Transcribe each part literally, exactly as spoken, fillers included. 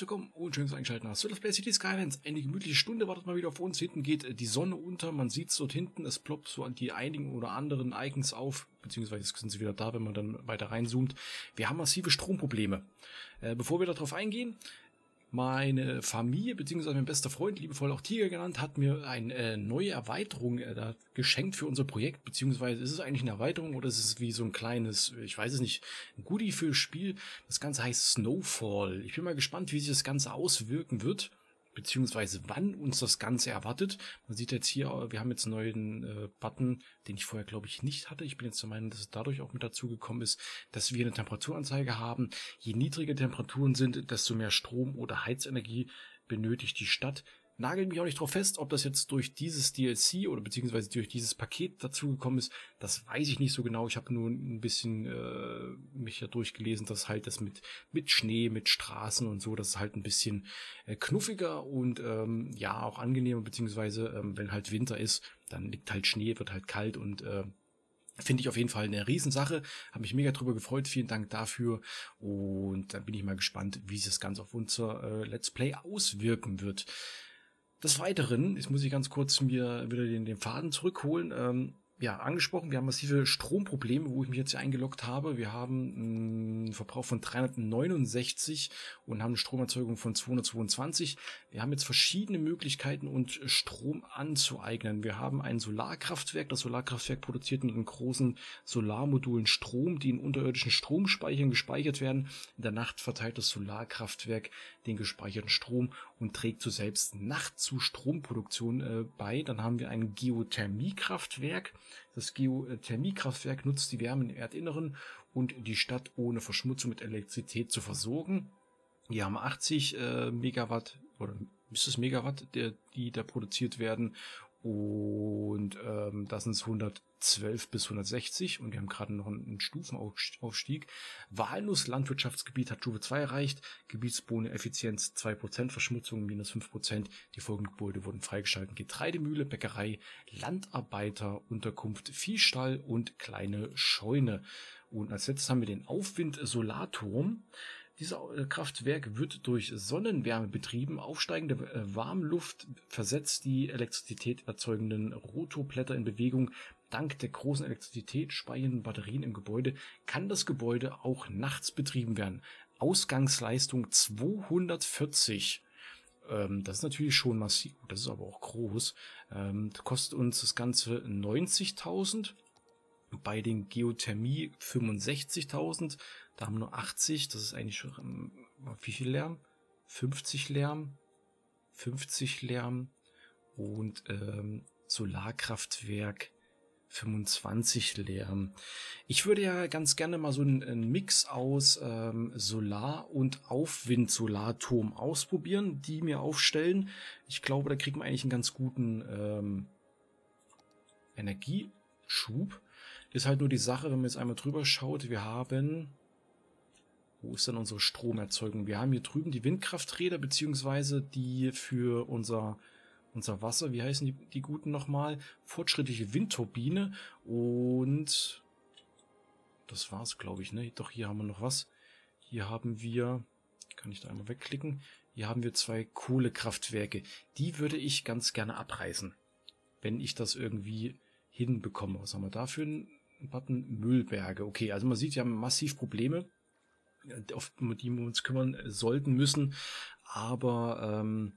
Willkommen und schön, dass du eingeschaltet hast. So, das Play Cities Skylines. Eine gemütliche Stunde wartet mal wieder auf uns. Hinten geht die Sonne unter. Man sieht es dort hinten. Es ploppt so an die einigen oder anderen Icons auf. Beziehungsweise sind sie wieder da, wenn man dann weiter reinzoomt. Wir haben massive Stromprobleme. Äh, bevor wir darauf eingehen, meine Familie, beziehungsweise mein bester Freund, liebevoll auch Tiger genannt, hat mir eine äh, neue Erweiterung äh, da geschenkt für unser Projekt, beziehungsweise ist es eigentlich eine Erweiterung oder ist es wie so ein kleines, ich weiß es nicht, ein Goodie für das Spiel. Das Ganze heißt Snowfall. Ich bin mal gespannt, wie sich das Ganze auswirken wird, beziehungsweise wann uns das Ganze erwartet. Man sieht jetzt hier, wir haben jetzt einen neuen äh, Button, den ich vorher, glaube ich, nicht hatte. Ich bin jetzt der Meinung, dass es dadurch auch mit dazu gekommen ist, dass wir eine Temperaturanzeige haben. Je niedriger Temperaturen sind, desto mehr Strom oder Heizenergie benötigt die Stadt. Nagelt mich auch nicht drauf fest, ob das jetzt durch dieses D L C oder beziehungsweise durch dieses Paket dazu gekommen ist. Das weiß ich nicht so genau. Ich habe nur ein bisschen äh, mich ja durchgelesen, dass halt das mit mit Schnee, mit Straßen und so, das ist halt ein bisschen äh, knuffiger und ähm, ja auch angenehmer. Beziehungsweise ähm, wenn halt Winter ist, dann liegt halt Schnee, wird halt kalt und äh, finde ich auf jeden Fall eine Riesensache. Habe mich mega drüber gefreut. Vielen Dank dafür. Und dann bin ich mal gespannt, wie sich das Ganze auf unser äh, Let's Play auswirken wird. Des Weiteren, jetzt muss ich ganz kurz mir wieder den, den Faden zurückholen, ähm, ja, angesprochen, wir haben massive Stromprobleme, wo ich mich jetzt hier eingeloggt habe. Wir haben einen Verbrauch von dreihundertneunundsechzig und haben eine Stromerzeugung von zweihundertzweiundzwanzig. Wir haben jetzt verschiedene Möglichkeiten, uns Strom anzueignen. Wir haben ein Solarkraftwerk. Das Solarkraftwerk produziert mit den großen Solarmodulen Strom, die in unterirdischen Stromspeichern gespeichert werden. In der Nacht verteilt das Solarkraftwerk den gespeicherten Strom und trägt zur selbst Nacht zu Stromproduktion äh, bei. Dann haben wir ein Geothermiekraftwerk. Das Geothermiekraftwerk nutzt die Wärme im Erdinneren und die Stadt ohne Verschmutzung mit Elektrizität zu versorgen. Hier haben achtzig äh, Megawatt, oder ist es Megawatt, der, die da produziert werden. Und ähm, das sind es hundertzwölf bis hundertsechzig. Und wir haben gerade noch einen Stufenaufstieg. Walnuss-Landwirtschaftsgebiet hat Stufe zwei erreicht. Gebietsbohne Effizienz zwei Prozent, Verschmutzung minus fünf Prozent. Die folgenden Gebäude wurden freigeschaltet. Getreidemühle, Bäckerei, Landarbeiter, Unterkunft, Viehstall und kleine Scheune. Und als letztes haben wir den Aufwind-Solarturm. Dieses Kraftwerk wird durch Sonnenwärme betrieben. Aufsteigende Warmluft versetzt die Elektrizität erzeugenden Rotorblätter in Bewegung. Dank der großen Elektrizität speichernden Batterien im Gebäude kann das Gebäude auch nachts betrieben werden. Ausgangsleistung zweihundertvierzig. Das ist natürlich schon massiv. Das ist aber auch groß. Das kostet uns das Ganze neunzigtausend. Bei den Geothermie fünfundsechzigtausend, da haben wir nur achtzig, das ist eigentlich schon, wie viel Lärm? fünfzig Lärm, fünfzig Lärm und ähm, Solarkraftwerk fünfundzwanzig Lärm. Ich würde ja ganz gerne mal so einen, einen Mix aus ähm, Solar- und Aufwind-Solarturm ausprobieren, die mir aufstellen. Ich glaube, da kriegt man eigentlich einen ganz guten ähm, Energieschub. Ist halt nur die Sache, wenn man jetzt einmal drüber schaut, wir haben, wo ist denn unsere Stromerzeugung? Wir haben hier drüben die Windkrafträder, beziehungsweise die für unser, unser Wasser, wie heißen die, die guten nochmal? Fortschrittliche Windturbine und das war's, glaube ich, ne? Doch, hier haben wir noch was. Hier haben wir, kann ich da einmal wegklicken, hier haben wir zwei Kohlekraftwerke. Die würde ich ganz gerne abreißen, wenn ich das irgendwie hinbekomme. Was haben wir da für einen Button? Müllberge. Okay, also man sieht, wir haben massiv Probleme, auf die wir uns kümmern sollten müssen. Aber ähm,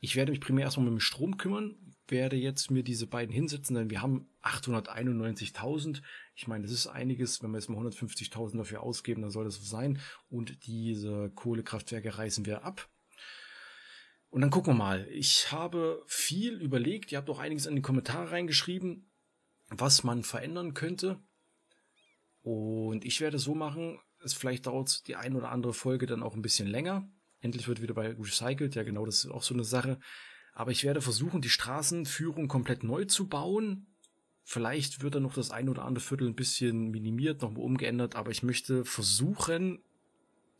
ich werde mich primär erstmal mit dem Strom kümmern, werde jetzt mir diese beiden hinsetzen, denn wir haben achthunderteinundneunzigtausend. Ich meine, das ist einiges. Wenn wir jetzt mal hundertfünfzigtausend dafür ausgeben, dann soll das so sein. Und diese Kohlekraftwerke reißen wir ab. Und dann gucken wir mal. Ich habe viel überlegt. Ihr habt auch einiges in die Kommentare reingeschrieben, was man verändern könnte. Und ich werde so machen, es vielleicht dauert die ein oder andere Folge dann auch ein bisschen länger. Endlich wird wieder bei recycelt. Ja, genau, das ist auch so eine Sache. Aber ich werde versuchen, die Straßenführung komplett neu zu bauen. Vielleicht wird dann noch das ein oder andere Viertel ein bisschen minimiert, nochmal umgeändert. Aber ich möchte versuchen,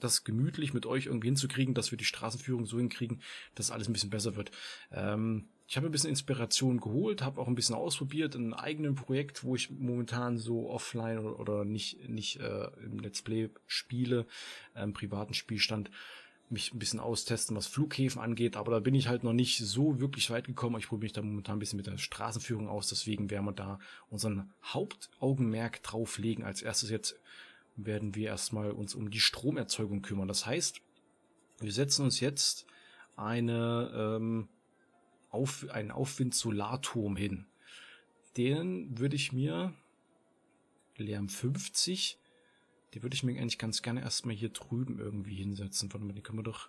das gemütlich mit euch irgendwie hinzukriegen, dass wir die Straßenführung so hinkriegen, dass alles ein bisschen besser wird. Ähm, ich habe ein bisschen Inspiration geholt, habe auch ein bisschen ausprobiert, in einem eigenen Projekt, wo ich momentan so offline oder, oder nicht, nicht äh, im Let's Play spiele, im privaten Spielstand. mich ein bisschen austesten, was Flughäfen angeht, aber da bin ich halt noch nicht so wirklich weit gekommen. Ich probiere mich da momentan ein bisschen mit der Straßenführung aus, deswegen werden wir da unseren Hauptaugenmerk drauflegen. Als erstes jetzt werden wir erstmal uns um die Stromerzeugung kümmern. Das heißt, wir setzen uns jetzt eine, ähm, auf, einen Aufwind-Solarturm hin. Den würde ich mir Lärm fünfzig, die würde ich mir eigentlich ganz gerne erstmal hier drüben irgendwie hinsetzen. Warte mal, den können wir doch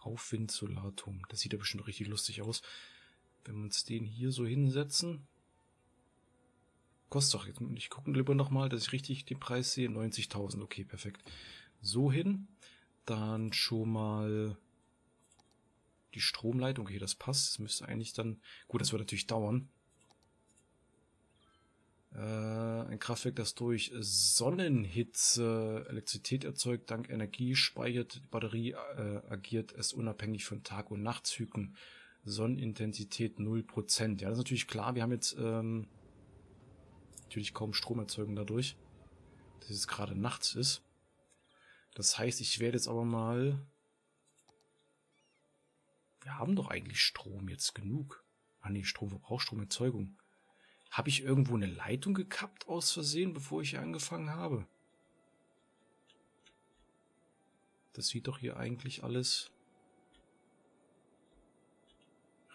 Aufwind-Solarturm. Das sieht ja bestimmt richtig lustig aus. Wenn wir uns den hier so hinsetzen. Kostet doch jetzt. Ich gucke lieber nochmal, dass ich richtig den Preis sehe. neunzigtausend. Okay, perfekt. So hin. Dann schon mal die Stromleitung. Okay, das passt. Das müsste eigentlich dann... Gut, das wird natürlich dauern. Ein Kraftwerk, das durch Sonnenhitze Elektrizität erzeugt, dank Energie speichert die Batterie, äh, agiert es unabhängig von Tag- und Nachtzyklen. Sonnenintensität null Prozent. Ja, das ist natürlich klar. Wir haben jetzt ähm, natürlich kaum Stromerzeugung dadurch, dass es gerade nachts ist. Das heißt, ich werde jetzt aber mal... Wir haben doch eigentlich Strom jetzt genug. Ah ne, Stromverbrauch, Stromerzeugung. Habe ich irgendwo eine Leitung gekappt aus Versehen, bevor ich hier angefangen habe? Das sieht doch hier eigentlich alles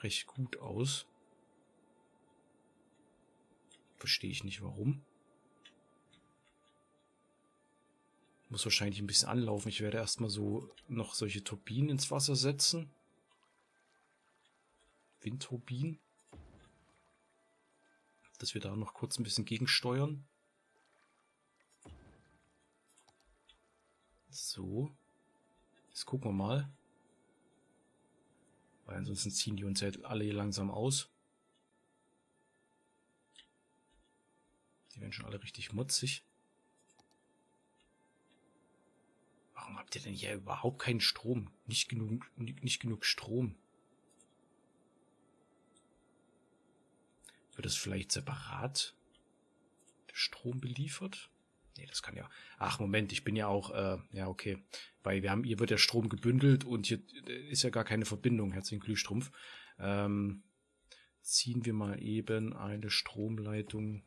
recht gut aus. Verstehe ich nicht, warum. Muss wahrscheinlich ein bisschen anlaufen. Ich werde erstmal so noch solche Turbinen ins Wasser setzen. Windturbinen. Dass wir da noch kurz ein bisschen gegensteuern. So. Jetzt gucken wir mal. Weil ansonsten ziehen die uns halt alle hier langsam aus. Die werden schon alle richtig mutzig. Warum habt ihr denn hier überhaupt keinen Strom? Nicht genug, nicht genug Strom. Wird das vielleicht separat der Strom beliefert? Nee, das kann ja... Ach, Moment, ich bin ja auch... Äh, ja, okay. Weil wir haben... Hier wird der Strom gebündelt und hier ist ja gar keine Verbindung. Herzlichen Glühstrumpf. Ähm, ziehen wir mal eben eine Stromleitung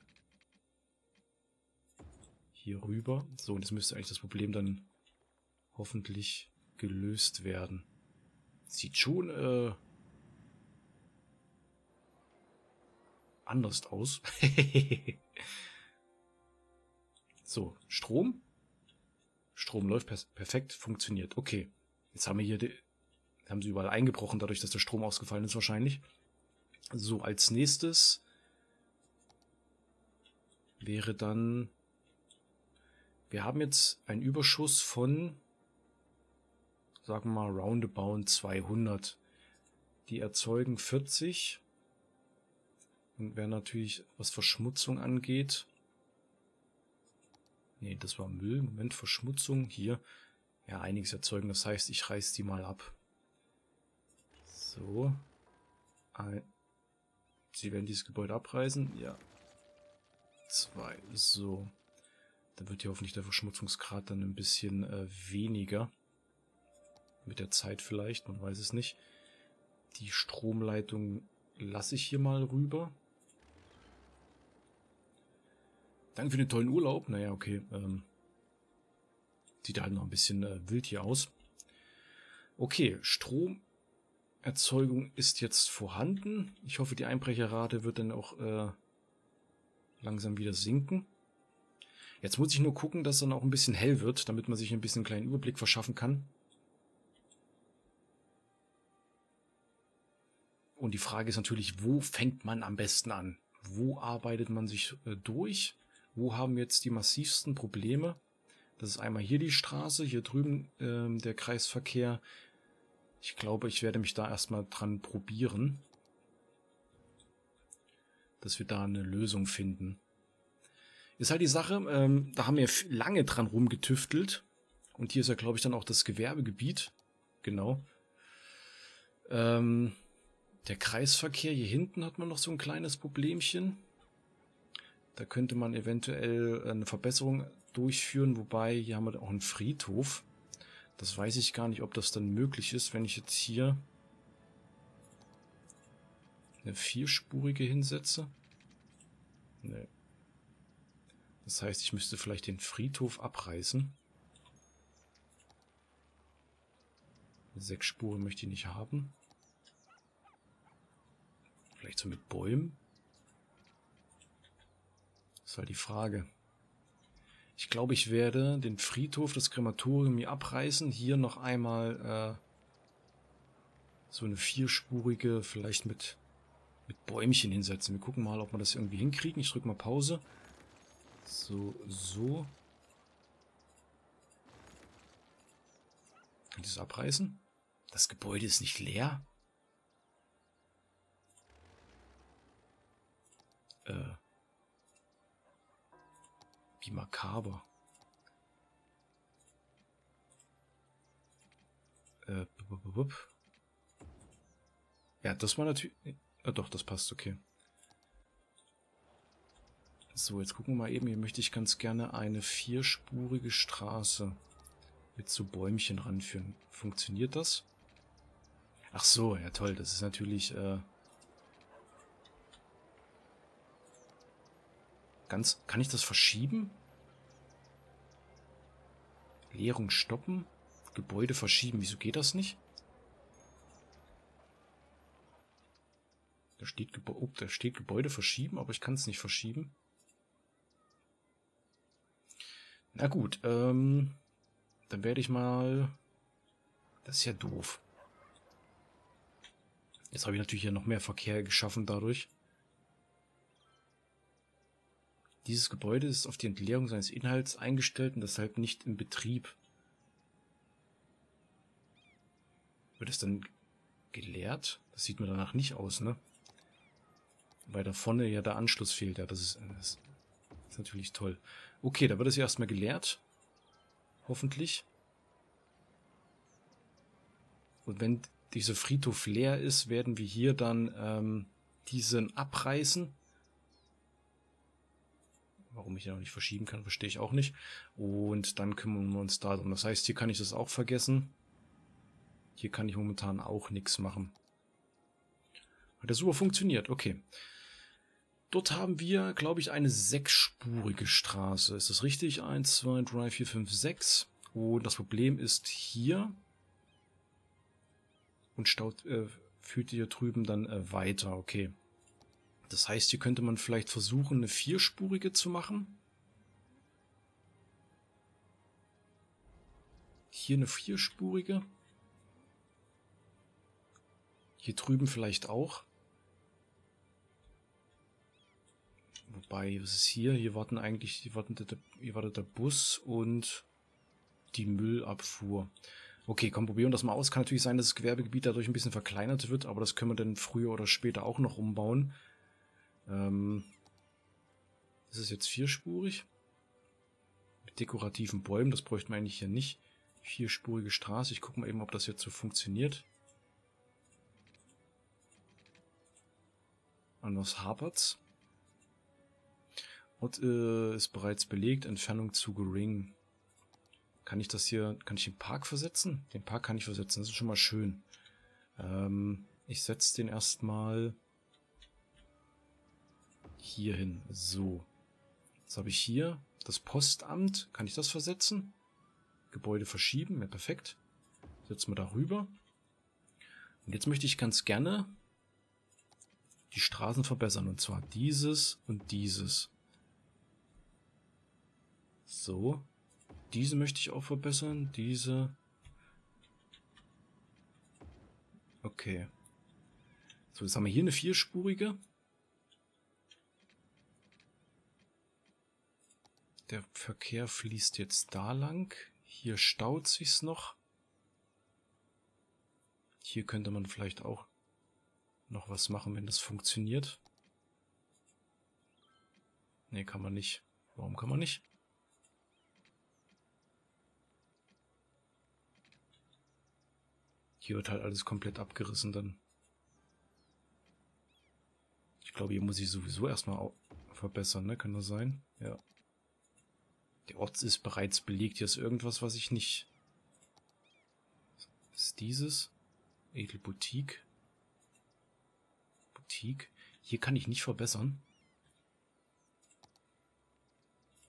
hier rüber. So, und jetzt müsste eigentlich das Problem dann hoffentlich gelöst werden. Sieht schon... Äh, anders aus. So, Strom. Strom läuft per perfekt, funktioniert. Okay, jetzt haben wir hier, die, haben sie überall eingebrochen, dadurch, dass der Strom ausgefallen ist wahrscheinlich. So, als nächstes wäre dann, wir haben jetzt einen Überschuss von, sagen wir mal, roundabout zweihundert. Die erzeugen vierzig. Und wäre natürlich, was Verschmutzung angeht. Ne, das war Müll. Moment, Verschmutzung. Hier. Ja, einiges erzeugen. Das heißt, ich reiß die mal ab. So. Sie werden dieses Gebäude abreißen. Ja. Zwei. So. Dann wird hier hoffentlich der Verschmutzungsgrad dann ein bisschen äh, weniger. Mit der Zeit vielleicht. Man weiß es nicht. Die Stromleitung lasse ich hier mal rüber. Danke für den tollen Urlaub. Naja, okay. Ähm, sieht halt noch ein bisschen äh, wild hier aus. Okay, Stromerzeugung ist jetzt vorhanden. Ich hoffe, die Einbrecherrate wird dann auch äh, langsam wieder sinken. Jetzt muss ich nur gucken, dass dann auch ein bisschen hell wird, damit man sich ein bisschen einen kleinen Überblick verschaffen kann. Und die Frage ist natürlich, wo fängt man am besten an? Wo arbeitet man sich äh, durch? Wo haben jetzt die massivsten Probleme? Das ist einmal hier die Straße, hier drüben ähm, der Kreisverkehr. Ich glaube, ich werde mich da erstmal dran probieren, dass wir da eine Lösung finden. Ist halt die Sache, ähm, da haben wir lange dran rumgetüftelt. Und hier ist ja, glaube ich, dann auch das Gewerbegebiet. Genau. Ähm, der Kreisverkehr hier hinten hat man noch so ein kleines Problemchen. Da könnte man eventuell eine Verbesserung durchführen, wobei hier haben wir auch einen Friedhof. Das weiß ich gar nicht, ob das dann möglich ist, wenn ich jetzt hier eine vierspurige hinsetze. Nee. Das heißt, ich müsste vielleicht den Friedhof abreißen. Sechs Spuren möchte ich nicht haben. Vielleicht so mit Bäumen. Das war die Frage. Ich glaube, ich werde den Friedhof, das Krematorium hier abreißen. Hier noch einmal äh, so eine vierspurige, vielleicht mit, mit Bäumchen hinsetzen. Wir gucken mal, ob wir das irgendwie hinkriegen. Ich drücke mal Pause. So, so. Kann ich das abreißen? Das Gebäude ist nicht leer. Äh. Wie makaber. Äh, bup, bup, bup. Ja, das war natürlich... Ah, doch, das passt, okay. So, jetzt gucken wir mal eben. Hier möchte ich ganz gerne eine vierspurige Straße mit so Bäumchen ranführen. Funktioniert das? Ach so, ja toll. Das ist natürlich... Äh Ganz, kann ich das verschieben? Leerung stoppen? Gebäude verschieben. Wieso geht das nicht? Da steht, Geba oh, da steht Gebäude verschieben, aber ich kann es nicht verschieben. Na gut, ähm, dann werde ich mal... Das ist ja doof. Jetzt habe ich natürlich ja noch mehr Verkehr geschaffen dadurch. Dieses Gebäude ist auf die Entleerung seines Inhalts eingestellt und deshalb nicht im Betrieb. Wird es dann geleert? Das sieht mir danach nicht aus, ne? Weil da vorne ja der Anschluss fehlt. Ja, das ist, das ist natürlich toll. Okay, da wird es ja erstmal geleert. Hoffentlich. Und wenn dieser Friedhof leer ist, werden wir hier dann ähm, diesen abreißen. Warum ich den auch nicht verschieben kann, verstehe ich auch nicht. Und dann kümmern wir uns darum. Das heißt, hier kann ich das auch vergessen. Hier kann ich momentan auch nichts machen. Hat das super funktioniert. Okay. Dort haben wir, glaube ich, eine sechsspurige Straße. Ist das richtig? eins, zwei, drei, vier, fünf, sechs. Und das Problem ist hier. Und staut, äh, führt hier drüben dann äh, weiter. Okay. Das heißt, hier könnte man vielleicht versuchen, eine vierspurige zu machen. Hier eine vierspurige. Hier drüben vielleicht auch. Wobei, was ist hier? Hier warten eigentlich, hier wartet der, hier wartet der Bus und die Müllabfuhr. Okay, komm, probieren wir das mal aus. Kann natürlich sein, dass das Gewerbegebiet dadurch ein bisschen verkleinert wird, aber das können wir dann früher oder später auch noch umbauen. Ähm, das ist jetzt vierspurig. Mit dekorativen Bäumen, das bräuchten wir eigentlich hier nicht. Vierspurige Straße, ich gucke mal eben, ob das jetzt so funktioniert. An was hapert's? Ort äh, ist bereits belegt, Entfernung zu gering. Kann ich das hier, kann ich den Park versetzen? Den Park kann ich versetzen, das ist schon mal schön. Ähm, ich setze den erstmal... hier hin. So. Jetzt habe ich hier das Postamt. Kann ich das versetzen? Gebäude verschieben. Ja, perfekt. Setzen wir da rüber. Und jetzt möchte ich ganz gerne die Straßen verbessern. Und zwar dieses und dieses. So. Diese möchte ich auch verbessern. Diese. Okay. So, jetzt haben wir hier eine vierspurige. Der Verkehr fließt jetzt da lang. Hier staut sich's noch. Hier könnte man vielleicht auch noch was machen, wenn das funktioniert. Ne, kann man nicht. Warum kann man nicht? Hier wird halt alles komplett abgerissen dann. Ich glaube, hier muss ich sowieso erstmal verbessern, ne? Kann das sein? Ja. Der Ort ist bereits belegt. Hier ist irgendwas, was ich nicht Was ist dieses? Edelboutique. Boutique. Hier kann ich nicht verbessern.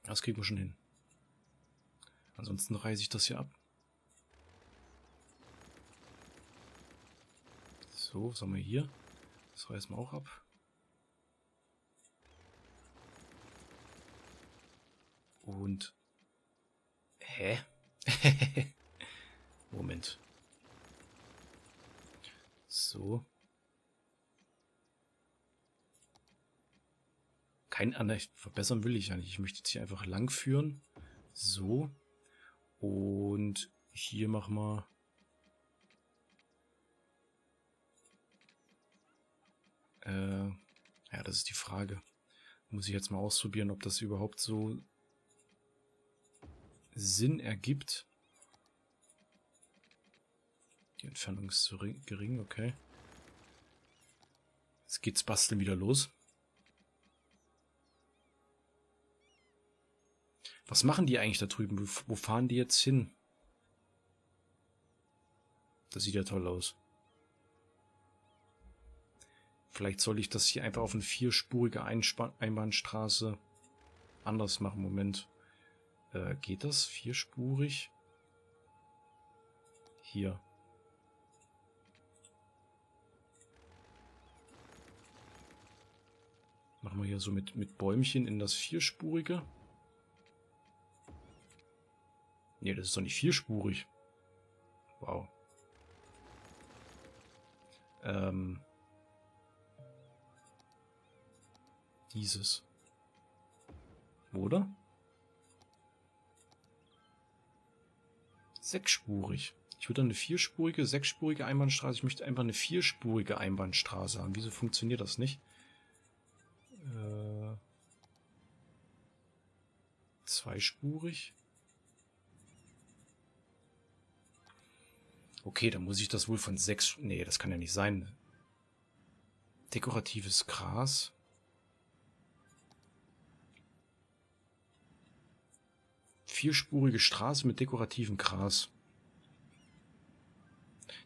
Das kriegen wir schon hin. Ansonsten reiße ich das hier ab. So, was haben wir hier? Das reißen wir auch ab. Und... Hä? Moment. So. Kein anderes verbessern will ich ja nicht. Ich möchte jetzt hier einfach lang führen. So. Und hier machen wir... Äh, ja, das ist die Frage. Muss ich jetzt mal ausprobieren, ob das überhaupt so Sinn ergibt. Die Entfernung ist zu gering, okay. Jetzt geht's basteln wieder los. Was machen die eigentlich da drüben? Wo fahren die jetzt hin? Das sieht ja toll aus. Vielleicht soll ich das hier einfach auf eine vierspurige Einspa- Einbahnstraße anders machen. Moment. Äh, geht das? Vierspurig? Hier. Machen wir hier so mit, mit Bäumchen in das Vierspurige. Ne, das ist doch nicht vierspurig. Wow. Ähm... Dieses. Oder? Sechsspurig. Ich würde eine vierspurige, sechsspurige Einbahnstraße. Ich möchte einfach eine vierspurige Einbahnstraße haben. Wieso funktioniert das nicht? Äh, zweispurig. Okay, dann muss ich das wohl von sechs... Nee, das kann ja nicht sein. Dekoratives Gras. Vierspurige Straße mit dekorativem Gras.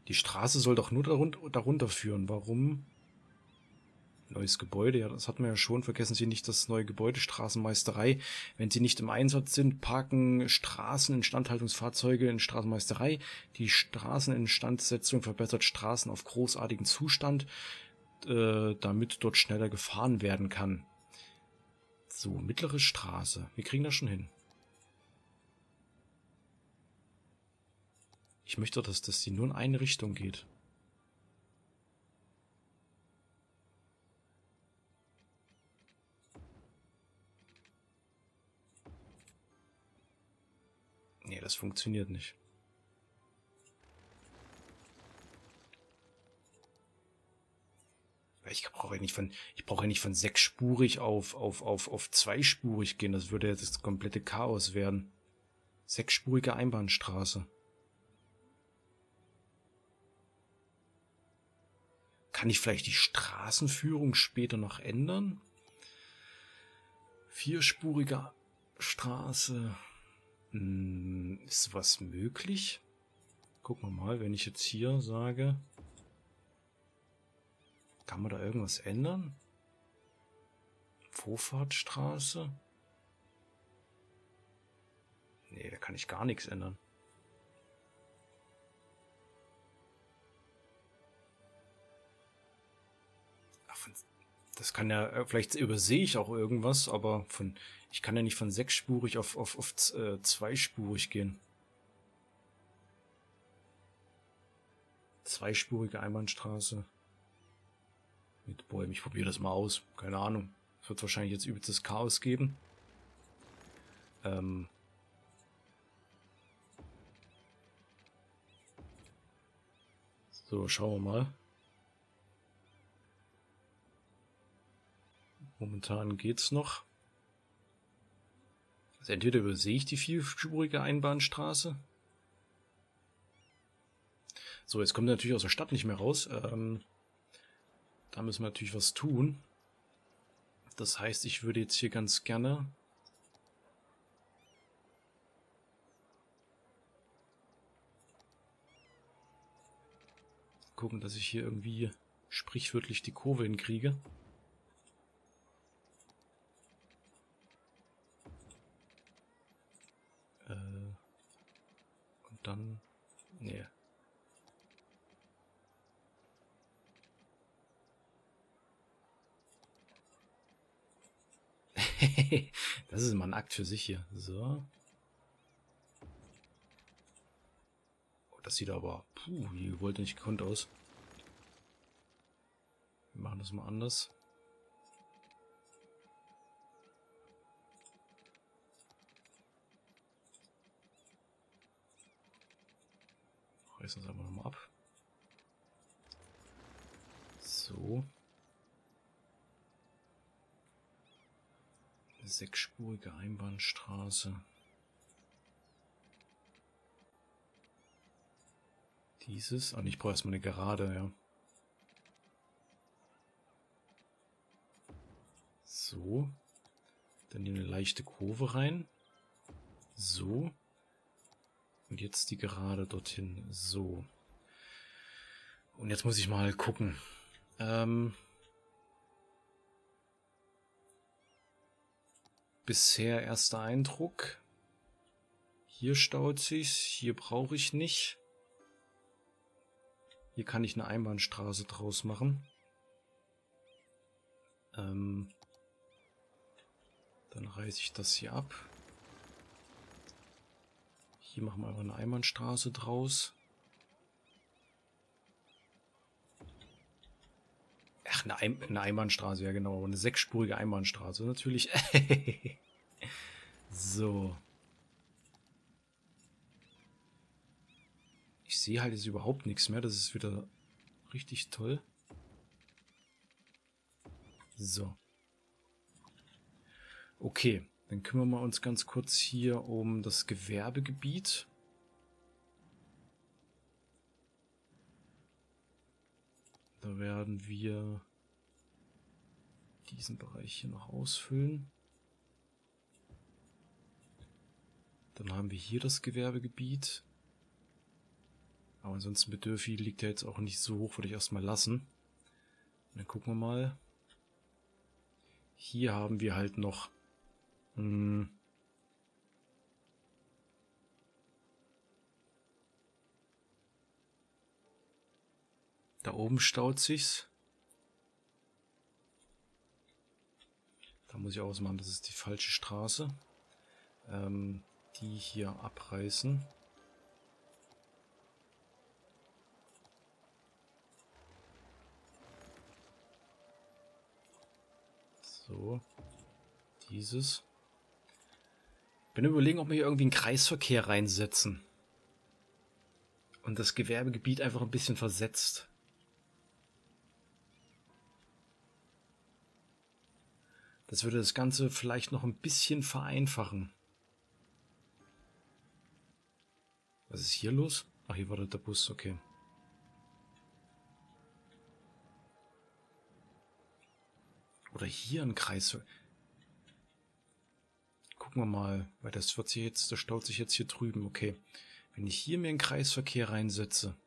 Die Straße soll doch nur darunter führen. Warum? Neues Gebäude. Ja, das hatten wir ja schon. Vergessen Sie nicht das neue Gebäude. Straßenmeisterei. Wenn Sie nicht im Einsatz sind, parken Straßeninstandhaltungsfahrzeuge in Straßenmeisterei. Die Straßeninstandsetzung verbessert Straßen auf großartigen Zustand, äh, damit dort schneller gefahren werden kann. So, mittlere Straße. Wir kriegen das schon hin. Ich möchte, dass das die nur in eine Richtung geht. Nee, das funktioniert nicht. Ich brauche ja nicht von, ich brauche ja nicht von sechsspurig auf, auf, auf, auf zweispurig gehen. Das würde jetzt das komplette Chaos werden. Sechsspurige Einbahnstraße. Kann ich vielleicht die Straßenführung später noch ändern? Vierspurige Straße. Hm, ist was möglich? Gucken wir mal, wenn ich jetzt hier sage. Kann man da irgendwas ändern? Vorfahrtsstraße? Nee, da kann ich gar nichts ändern. Das kann ja, vielleicht übersehe ich auch irgendwas, aber von, ich kann ja nicht von sechsspurig auf, auf, auf äh, zweispurig gehen. Zweispurige Einbahnstraße. Mit Bäumen. Ich probiere das mal aus. Keine Ahnung. Es wird wahrscheinlich jetzt übelstes Chaos geben. Ähm. So, schauen wir mal. Momentan geht's noch. Also entweder übersehe ich die vierspurige Einbahnstraße. So, jetzt kommt natürlich aus der Stadt nicht mehr raus. Ähm, da müssen wir natürlich was tun. Das heißt, ich würde jetzt hier ganz gerne... gucken, dass ich hier irgendwie sprichwörtlich die Kurve hinkriege. Äh, und dann... Nee. Das ist immer ein Akt für sich hier. So. Oh, das sieht aber puh, wie gewollt und nicht gekonnt aus. Wir machen das mal anders. Reißen das einfach nochmal ab. So. Sechsspurige Einbahnstraße. Dieses. Und ich brauche erstmal eine Gerade, ja. So. Dann hier eine leichte Kurve rein. So. Und jetzt die Gerade dorthin. So. Und jetzt muss ich mal gucken. Ähm... Bisher erster Eindruck. Hier staut sich's, hier brauche ich nicht. Hier kann ich eine Einbahnstraße draus machen. Ähm, dann reiße ich das hier ab. Hier machen wir einfach eine Einbahnstraße draus. Ach, eine, Ein eine Einbahnstraße, ja genau. Eine sechsspurige Einbahnstraße, natürlich. So. Ich sehe halt jetzt überhaupt nichts mehr. Das ist wieder richtig toll. So. Okay, dann kümmern wir uns ganz kurz hier um das Gewerbegebiet. Da werden wir diesen Bereich hier noch ausfüllen. Dann haben wir hier das Gewerbegebiet. Aber ansonsten Bedürfi liegt ja jetzt auch nicht so hoch, würde ich erstmal lassen. Und dann gucken wir mal. Hier haben wir halt noch mh, da oben staut sich's. Da muss ich ausmachen, das ist die falsche Straße. Ähm, die hier abreißen. So. Dieses. Bin überlegen, ob wir hier irgendwie einen Kreisverkehr reinsetzen. Und das Gewerbegebiet einfach ein bisschen versetzt. Das würde das Ganze vielleicht noch ein bisschen vereinfachen. Was ist hier los? Ach, hier wartet der Bus, okay. Oder hier ein Kreis. Gucken wir mal, weil das wird sich jetzt, das staut sich jetzt hier drüben, okay. Wenn ich hier mir einen Kreisverkehr reinsetze,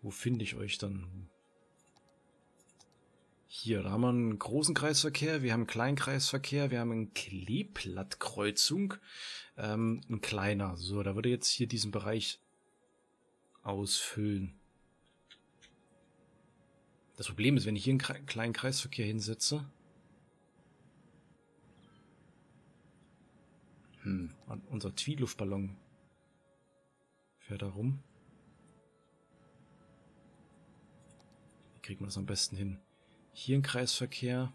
wo finde ich euch dann? Hier, da haben wir einen großen Kreisverkehr, wir haben einen kleinen Kreisverkehr, wir haben eine Kleeblattkreuzung, ähm, ein kleiner. So, da würde jetzt hier diesen Bereich ausfüllen. Das Problem ist, wenn ich hier einen kleinen Kreisverkehr hinsetze, hm, unser Twiluftballon fährt da rum. Wie kriegt man das am besten hin? Hier ein Kreisverkehr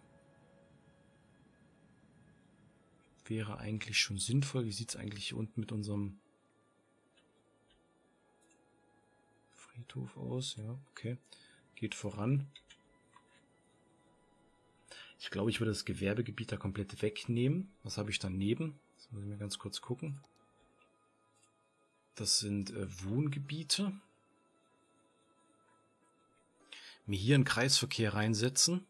wäre eigentlich schon sinnvoll. Wie sieht es eigentlich hier unten mit unserem Friedhof aus? Ja, okay. Geht voran. Ich glaube, ich würde das Gewerbegebiet da komplett wegnehmen. Was habe ich daneben? Das muss ich mir ganz kurz gucken. Das sind äh, Wohngebiete. Mir hier einen Kreisverkehr reinsetzen.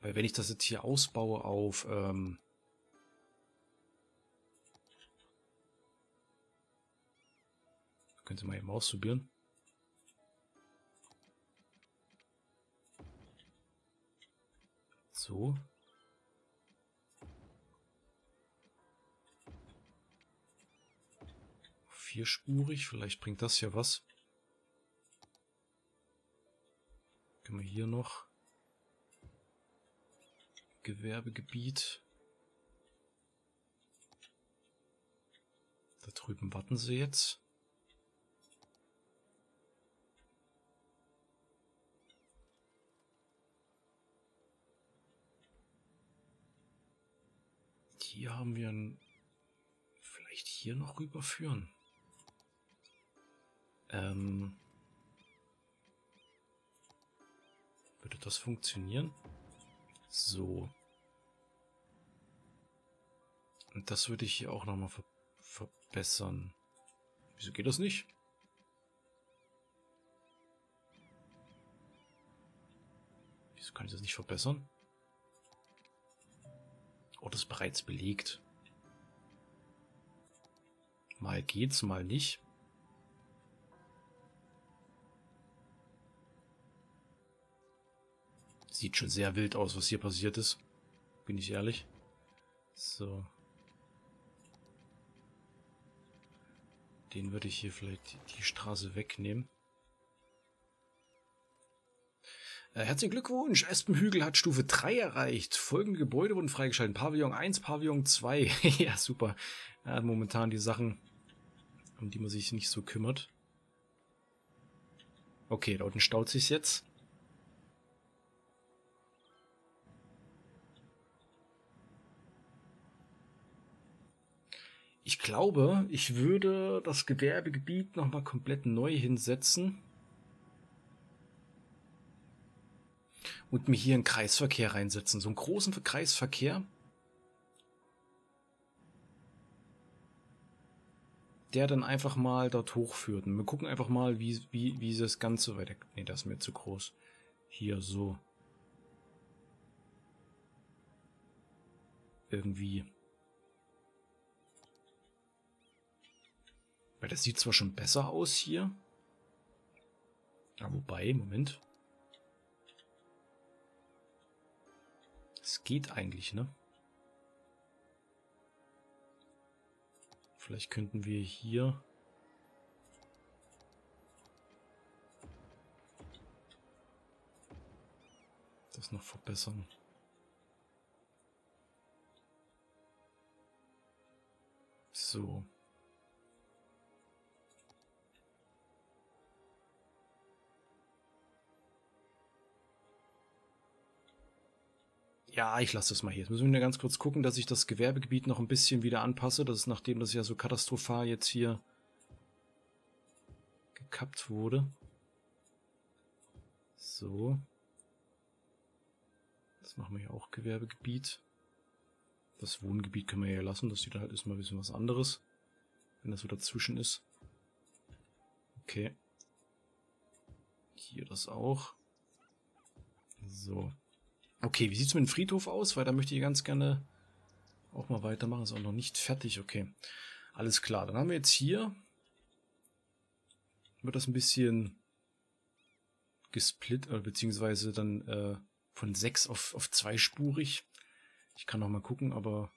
Weil wenn ich das jetzt hier ausbaue auf ähm, Können Sie mal eben ausprobieren. So. Vierspurig, vielleicht bringt das ja was. Können wir hier noch Gewerbegebiet. Da drüben warten sie jetzt. Hier haben wir ein... Vielleicht hier noch rüberführen. Ähm... Würde das funktionieren? So. Und das würde ich hier auch nochmal ver verbessern. Wieso geht das nicht? Wieso kann ich das nicht verbessern? Oh, das ist bereits belegt. Mal geht's, mal nicht. Sieht schon sehr wild aus, was hier passiert ist. Bin ich ehrlich. So. Den würde ich hier vielleicht die Straße wegnehmen. Äh, herzlichen Glückwunsch! Espenhügel hat Stufe drei erreicht. Folgende Gebäude wurden freigeschaltet. Pavillon eins, Pavillon zwei. Ja, super. Ja, momentan die Sachen, um die man sich nicht so kümmert. Okay, da unten staut sich's jetzt. Ich glaube, ich würde das Gewerbegebiet nochmal komplett neu hinsetzen. Und mir hier einen Kreisverkehr reinsetzen. So einen großen Kreisverkehr. Der dann einfach mal dort hochführt. Und wir gucken einfach mal, wie, wie, wie das Ganze weiter... Ne, das ist mir zu groß. Hier, so. Irgendwie... Das sieht zwar schon besser aus hier. Ja, wobei, Moment. Es geht eigentlich, ne? Vielleicht könnten wir hier... das noch verbessern. So. Ja, ich lasse das mal hier. Jetzt müssen wir nur ganz kurz gucken, dass ich das Gewerbegebiet noch ein bisschen wieder anpasse. Das ist, nachdem das ja so katastrophal jetzt hier gekappt wurde. So. Das machen wir hier auch Gewerbegebiet. Das Wohngebiet können wir ja lassen. Das sieht halt erstmal ein bisschen was anderes. Wenn das so dazwischen ist. Okay. Hier das auch. So. Okay, wie sieht es mit dem Friedhof aus? Weil da möchte ich ganz gerne auch mal weitermachen. Ist auch noch nicht fertig. Okay, alles klar. Dann haben wir jetzt hier, wird das ein bisschen gesplittet, beziehungsweise dann äh, von sechs auf, auf zweispurig. Ich kann noch mal gucken, aber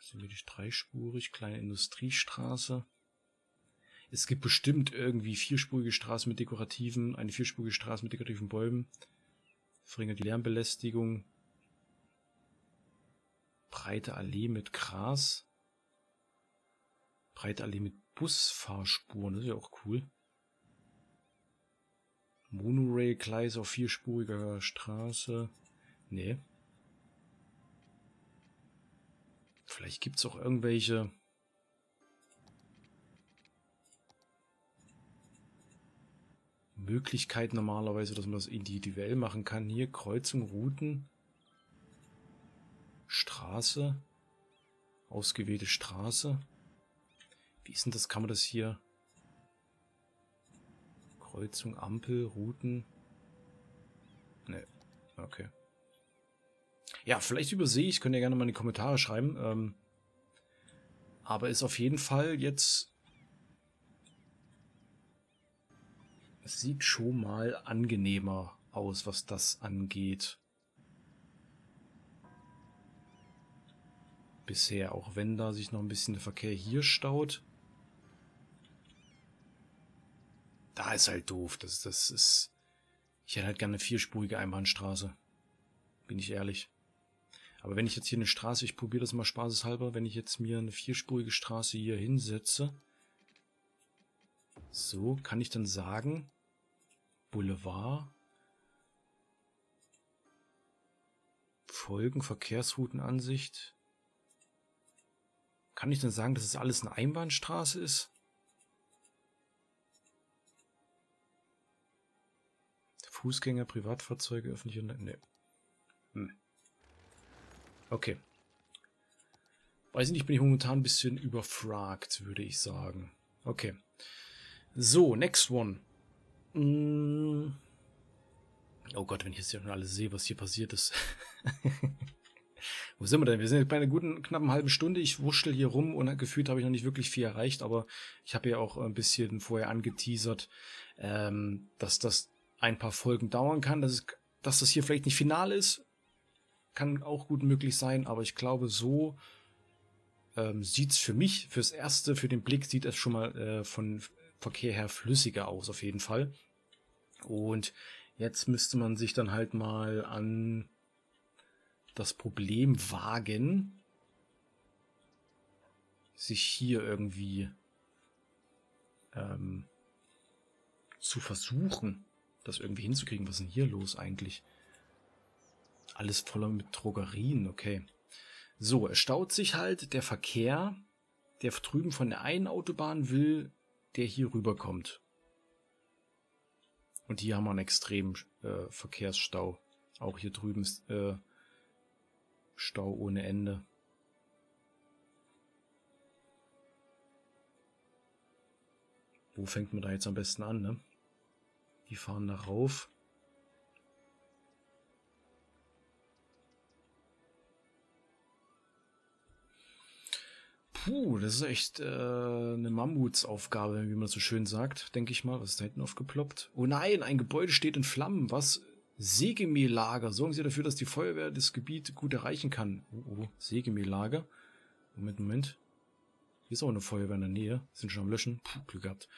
sind wir die dreispurig, kleine Industriestraße. Es gibt bestimmt irgendwie vierspurige Straßen mit dekorativen, eine vierspurige Straße mit dekorativen Bäumen. Verringert die Lärmbelästigung. Breite Allee mit Gras. Breite Allee mit Busfahrspuren, das ist ja auch cool. Monorail-Gleise auf vierspuriger Straße. Nee. Vielleicht gibt es auch irgendwelche... Möglichkeit normalerweise, dass man das individuell machen kann. Hier Kreuzung, Routen, Straße, ausgewählte Straße. Wie ist denn das? Kann man das hier? Kreuzung, Ampel, Routen. Ne, okay. Ja, vielleicht übersehe ich. Könnt ihr gerne mal in die Kommentare schreiben. Ähm, Aber ist auf jeden Fall jetzt... Es sieht schon mal angenehmer aus, was das angeht. Bisher, auch wenn da sich noch ein bisschen der Verkehr hier staut. Da ist halt doof. Das, das ist. Ich hätte halt gerne eine vierspurige Einbahnstraße. Bin ich ehrlich. Aber wenn ich jetzt hier eine Straße, ich probiere das mal spaßeshalber, wenn ich jetzt mir eine vierspurige Straße hier hinsetze. So, kann ich dann sagen, Boulevard, Folgen, Verkehrsroutenansicht. Kann ich dann sagen, dass es alles eine Einbahnstraße ist? Fußgänger, Privatfahrzeuge, öffentliche... Ne. Hm. Okay. Weiß nicht, bin ich momentan ein bisschen überfragt, würde ich sagen. Okay. So, next one. Mm. Oh Gott, wenn ich jetzt hier alle sehe, was hier passiert ist. Wo sind wir denn? Wir sind jetzt bei einer guten, knappen halben Stunde. Ich wurschtel hier rum und gefühlt habe ich noch nicht wirklich viel erreicht, aber ich habe ja auch ein bisschen vorher angeteasert, ähm, dass das ein paar Folgen dauern kann, dass, es, dass das hier vielleicht nicht final ist. Kann auch gut möglich sein, aber ich glaube, so ähm, sieht es für mich, fürs Erste, für den Blick, sieht es schon mal äh, von... Verkehr her flüssiger aus, auf jeden Fall. Und jetzt müsste man sich dann halt mal an das Problem wagen, sich hier irgendwie ähm, zu versuchen, das irgendwie hinzukriegen. Was ist denn hier los eigentlich? Alles voller mit Drogerien, okay. So, es staut sich halt der Verkehr, der drüben von der einen Autobahn will, der hier rüberkommt. Und hier haben wir einen extremen äh, Verkehrsstau. Auch hier drüben ist äh, Stau ohne Ende. Wo fängt man da jetzt am besten an, ne? Die fahren da rauf. Puh, das ist echt äh, eine Mammutsaufgabe, wie man so schön sagt, denke ich mal. Was ist da hinten aufgeploppt? Oh nein, ein Gebäude steht in Flammen. Was? Sägemehllager. Sorgen Sie dafür, dass die Feuerwehr das Gebiet gut erreichen kann. Oh, oh, Sägemehllager. Moment, Moment. Hier ist auch eine Feuerwehr in der Nähe. Sind schon am Löschen. Puh, Glück gehabt.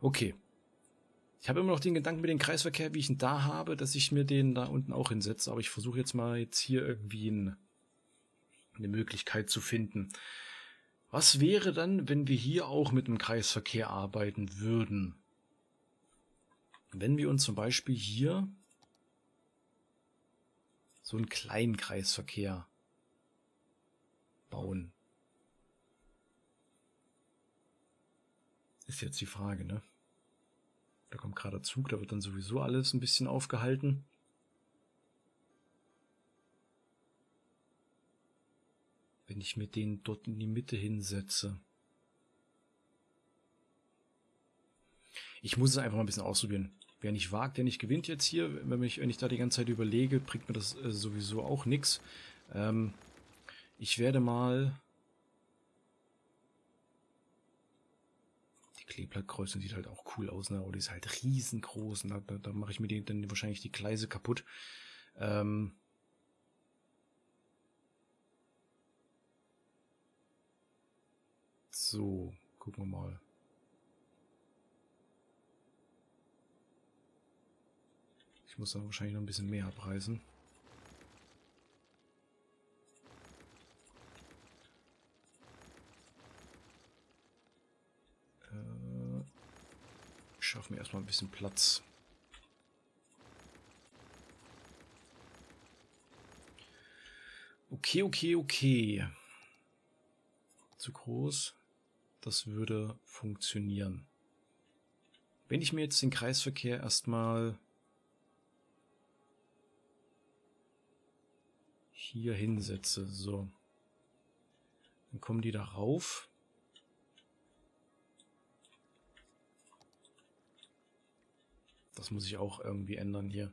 Okay. Ich habe immer noch den Gedanken mit dem Kreisverkehr, wie ich ihn da habe, dass ich mir den da unten auch hinsetze. Aber ich versuche jetzt mal jetzt hier irgendwie ein, eine Möglichkeit zu finden. Was wäre dann, wenn wir hier auch mit dem Kreisverkehr arbeiten würden? Wenn wir uns zum Beispiel hier so einen kleinen Kreisverkehr bauen. Ist jetzt die Frage, ne? Da kommt gerade der Zug, da wird dann sowieso alles ein bisschen aufgehalten. Wenn ich mir den dort in die Mitte hinsetze. Ich muss es einfach mal ein bisschen ausprobieren. Wer nicht wagt, der nicht gewinnt jetzt hier. Wenn ich, wenn ich da die ganze Zeit überlege, bringt mir das äh, sowieso auch nichts. Ähm, ich werde mal... Die Kleeblattkreuzen sieht halt auch cool aus, ne? Oh, die ist halt riesengroß. Da, da, da mache ich mir die, dann wahrscheinlich die Gleise kaputt. Ähm... So, gucken wir mal. Ich muss da wahrscheinlich noch ein bisschen mehr abreißen. Äh, ich schaffe mir erstmal ein bisschen Platz. Okay, okay, okay. Zu groß. Das würde funktionieren. Wenn ich mir jetzt den Kreisverkehr erstmal hier hinsetze, so, dann kommen die da rauf. Das muss ich auch irgendwie ändern hier.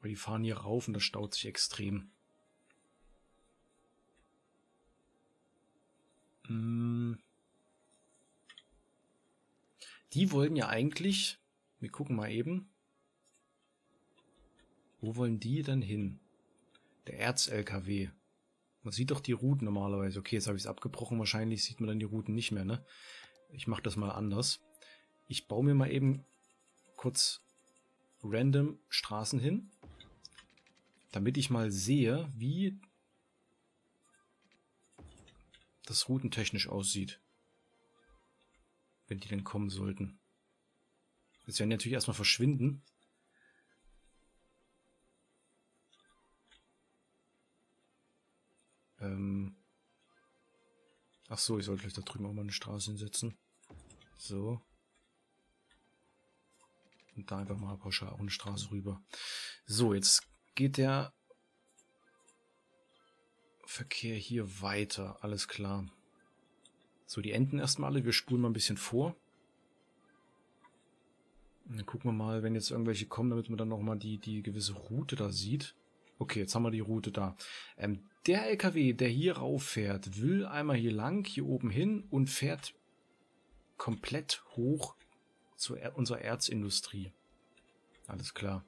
Weil die fahren hier rauf und das staut sich extrem. Die wollen ja eigentlich, wir gucken mal eben, wo wollen die dann hin? Der Erz-L K W. Man sieht doch die Routen normalerweise. Okay, jetzt habe ich es abgebrochen. Wahrscheinlich sieht man dann die Routen nicht mehr, ne? Ich mache das mal anders. Ich baue mir mal eben kurz random Straßen hin, damit ich mal sehe, wie das routentechnisch aussieht, wenn die denn kommen sollten. Jetzt werden die natürlich erstmal verschwinden. Ähm Ach so, ich sollte vielleicht da drüben auch mal eine Straße hinsetzen. So. Und da einfach mal pauschal auch eine Straße rüber. So, jetzt geht der Verkehr hier weiter. Alles klar. So, die Enden erstmal alle. Wir spulen mal ein bisschen vor. Und dann gucken wir mal, wenn jetzt irgendwelche kommen, damit man dann nochmal die, die gewisse Route da sieht. Okay, jetzt haben wir die Route da. Ähm, der L K W, der hier rauf fährt, will einmal hier lang, hier oben hin und fährt komplett hoch zu er- unserer Erzindustrie. Alles klar.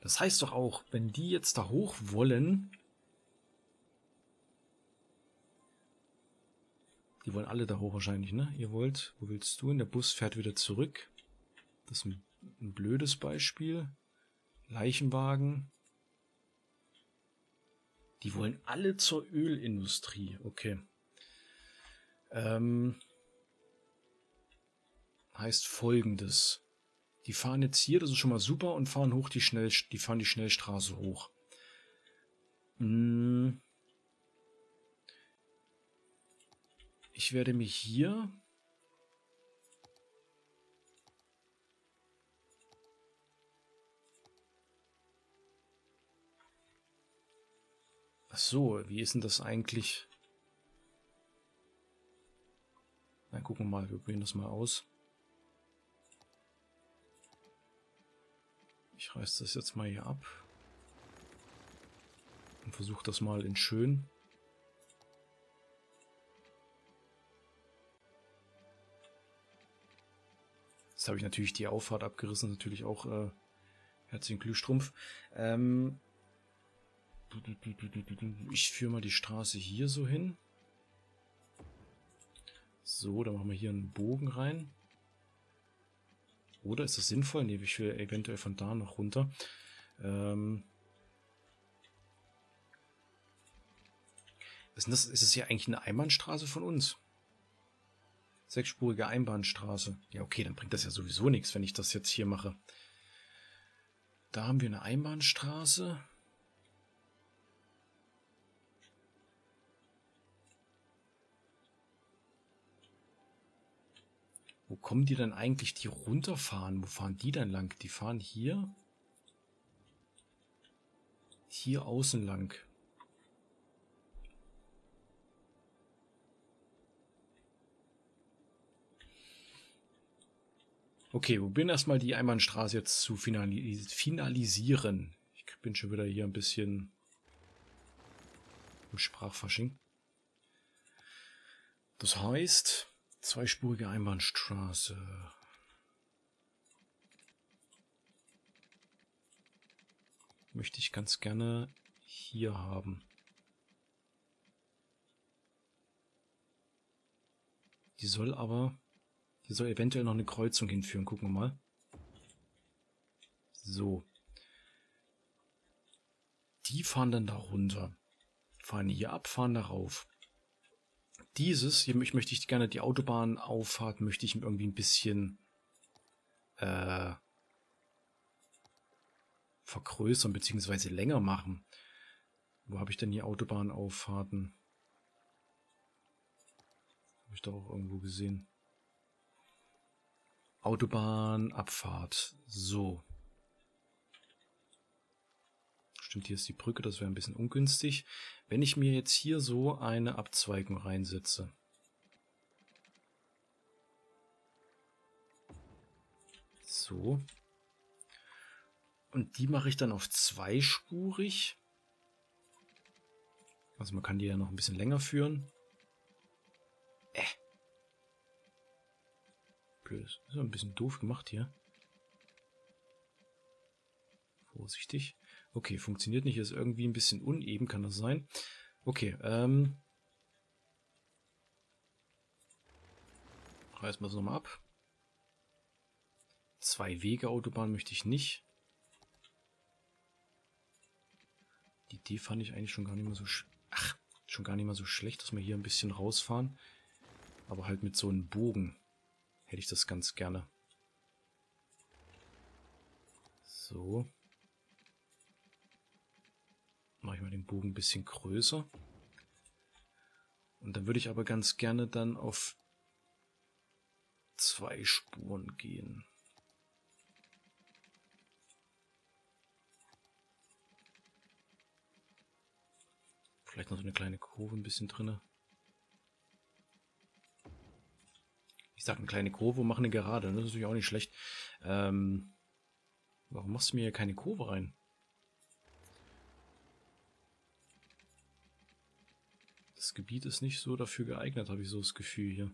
Das heißt doch auch, wenn die jetzt da hoch wollen, die wollen alle da hoch wahrscheinlich, ne? Ihr wollt, wo willst du hin? Der Bus fährt wieder zurück. Das ist ein, ein blödes Beispiel. Leichenwagen. Die wollen alle zur Ölindustrie. Okay. Ähm, heißt Folgendes. Die fahren jetzt hier, das ist schon mal super, und fahren hoch die Schnell, die fahren die Schnellstraße hoch. Hm. Ich werde mich hier Ach so, wie ist denn das eigentlich? Na, gucken wir mal, wir probieren das mal aus. Ich reiß das jetzt mal hier ab. Und versuche das mal in schön. Jetzt habe ich natürlich die Auffahrt abgerissen, natürlich auch äh, herzlichen Glühstrumpf. Ähm... Ich führe mal die Straße hier so hin. So, dann machen wir hier einen Bogen rein. Oder ist das sinnvoll? Ne, ich will eventuell von da noch runter. Ähm Was ist denn das? Ist das hier eigentlich eine Einbahnstraße von uns? Sechsspurige Einbahnstraße. Ja, okay, dann bringt das ja sowieso nichts, wenn ich das jetzt hier mache. Da haben wir eine Einbahnstraße. Wo kommen die denn eigentlich, die runterfahren? Wo fahren die dann lang? Die fahren hier. Hier außen lang. Okay, wir probieren erstmal die Einbahnstraße jetzt zu finalisieren. Ich bin schon wieder hier ein bisschen im Sprachfasching. Das heißt, zweispurige Einbahnstraße. Möchte ich ganz gerne hier haben. Die soll aber, die soll eventuell noch eine Kreuzung hinführen. Gucken wir mal. So. Die fahren dann da runter. Fahren hier ab, fahren da rauf. Dieses, hier möchte ich gerne die Autobahnauffahrt, möchte ich irgendwie ein bisschen äh, vergrößern bzw. länger machen. Wo habe ich denn hier Autobahnauffahrten? Habe ich da auch irgendwo gesehen. Autobahnabfahrt. So. Stimmt, hier ist die Brücke, das wäre ein bisschen ungünstig. Wenn ich mir jetzt hier so eine Abzweigung reinsetze. So. Und die mache ich dann auf zweispurig. Also man kann die ja noch ein bisschen länger führen. Äh. dunkel ist. Ist ein bisschen doof gemacht hier. Vorsichtig. Okay, funktioniert nicht. Ist irgendwie ein bisschen uneben, kann das sein. Okay, ähm... reißen wir es nochmal ab. Zwei Wege Autobahn möchte ich nicht. Die Idee fand ich eigentlich schon gar nicht mehr so sch Ach, schon gar nicht mal so schlecht, dass wir hier ein bisschen rausfahren. Aber halt mit so einem Bogen hätte ich das ganz gerne. So. Mache ich mal den Bogen ein bisschen größer. Und dann würde ich aber ganz gerne dann auf zwei Spuren gehen. Vielleicht noch so eine kleine Kurve ein bisschen drin. Ich sag eine kleine Kurve und mache eine Gerade. Das ist natürlich auch nicht schlecht. Ähm, warum machst du mir hier keine Kurve rein? Das Gebiet ist nicht so dafür geeignet, habe ich so das Gefühl hier.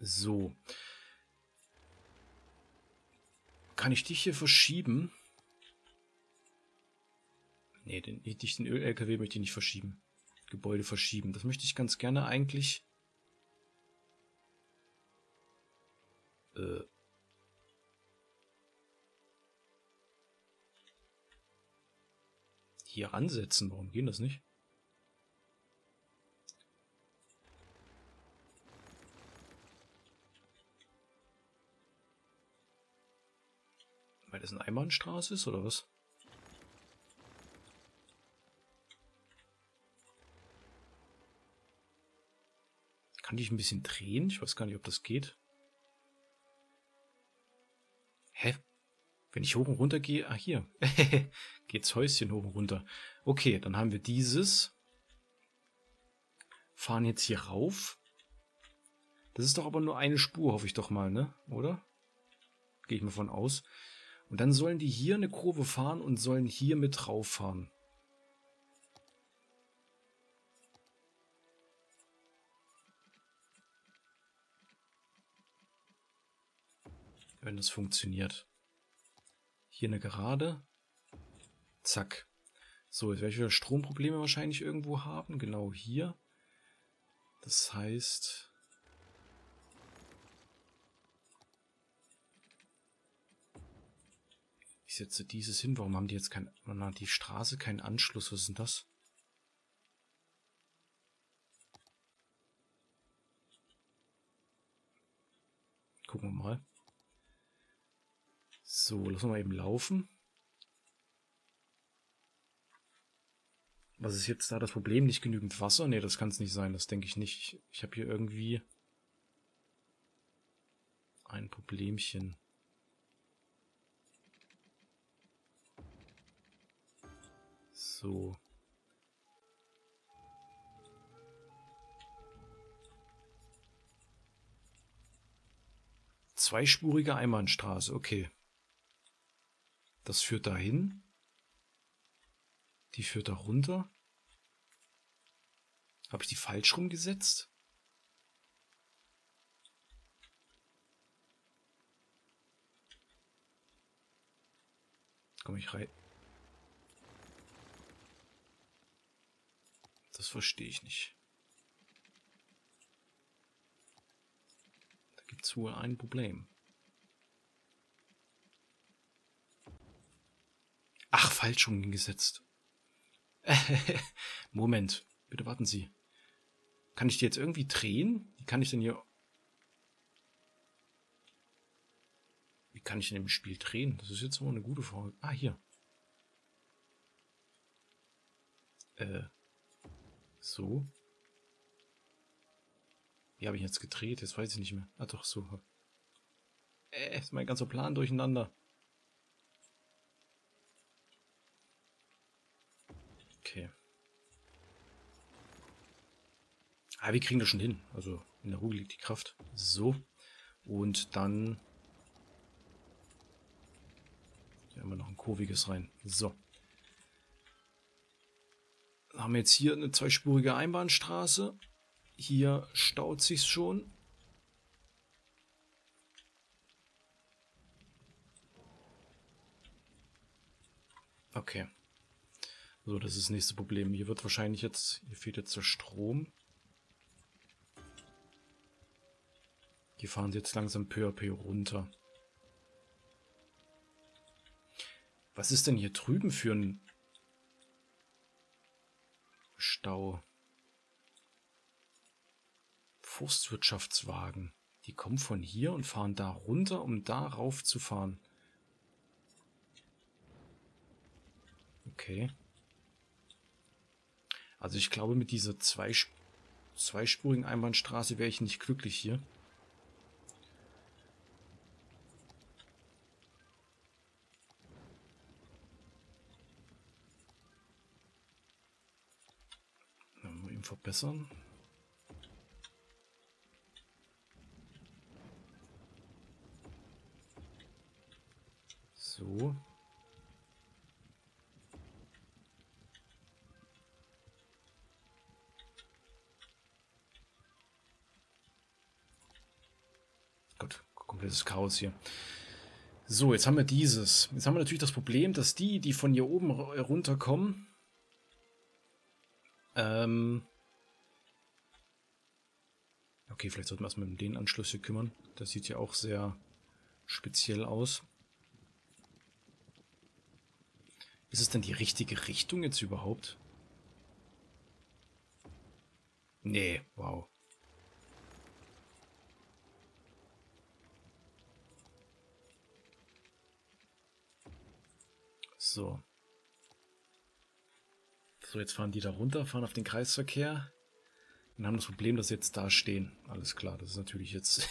So. Kann ich dich hier verschieben? Nee, den, den Öl-L K W möchte ich nicht verschieben. Gebäude verschieben. Das möchte ich ganz gerne eigentlich... Äh... hier ansetzen. Warum geht das nicht? Weil das eine Einbahnstraße ist, oder was? Kann ich ein bisschen drehen? Ich weiß gar nicht, ob das geht. Hä? Wenn ich hoch und runter gehe... Ah, hier. Geht's Häuschen hoch und runter. Okay, dann haben wir dieses. Fahren jetzt hier rauf. Das ist doch aber nur eine Spur, hoffe ich doch mal, ne? Oder? Gehe ich mal von aus. Und dann sollen die hier eine Kurve fahren und sollen hier mit rauf fahren. Wenn das funktioniert. Hier eine Gerade. Zack. So, jetzt werde ich wieder Stromprobleme wahrscheinlich irgendwo haben. Genau hier. Das heißt... ich setze dieses hin. Warum haben die jetzt kein... Na, die Straße keinen Anschluss. Was ist denn das? Gucken wir mal. So, lassen wir mal eben laufen. Was ist jetzt da das Problem? Nicht genügend Wasser? Ne, das kann es nicht sein. Das denke ich nicht. Ich habe hier irgendwie ein Problemchen. So. Zweispurige Einbahnstraße. Okay. Das führt dahin. Die führt da runter. Habe ich die falsch rumgesetzt? Komm ich rein. Das verstehe ich nicht. Da gibt es wohl ein Problem. Ach, falsch umgesetzt. Moment, bitte warten Sie. Kann ich die jetzt irgendwie drehen? Wie kann ich denn hier... Wie kann ich denn im Spiel drehen? Das ist jetzt mal eine gute Frage. Ah, hier. Äh. So. Wie habe ich jetzt gedreht? Jetzt weiß ich nicht mehr. Ah, doch, so. Äh, ist mein ganzer Plan durcheinander. Okay. Ah, wir kriegen das schon hin. Also in der Ruhe liegt die Kraft. So. Und dann... hier haben wir noch ein kurviges rein. So. Dann haben wir jetzt hier eine zweispurige Einbahnstraße. Hier staut sich's schon. Okay. So, das ist das nächste Problem. Hier wird wahrscheinlich jetzt, hier fehlt jetzt der Strom. Hier fahren sie jetzt langsam peu à peu runter. Was ist denn hier drüben für ein Stau? Forstwirtschaftswagen. Die kommen von hier und fahren da runter, um da rauf zu fahren. Okay. Also ich glaube, mit dieser zweisp- zweispurigen Einbahnstraße wäre ich nicht glücklich hier. Verbessern. So. Gut, komplettes Chaos hier. So, jetzt haben wir dieses. Jetzt haben wir natürlich das Problem, dass die, die von hier oben runterkommen, ähm, okay, vielleicht sollten wir uns mit den Anschluss hier kümmern. Das sieht ja auch sehr speziell aus. Ist es denn die richtige Richtung jetzt überhaupt? Nee, wow. So. So, jetzt fahren die da runter, fahren auf den Kreisverkehr. Wir haben das Problem, dass sie jetzt da stehen. Alles klar, das ist natürlich jetzt...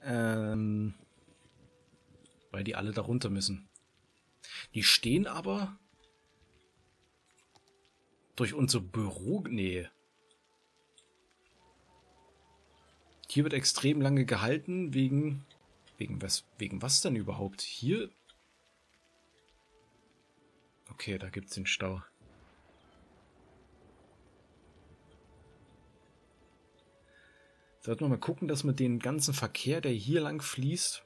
ähm, weil die alle da runter müssen. Die stehen aber... durch unser Büro... Nee. Hier wird extrem lange gehalten, wegen... Wegen was, wegen was denn überhaupt? Hier... Okay, da gibt es den Stau. Sollten wir mal gucken, dass wir den ganzen Verkehr, der hier lang fließt,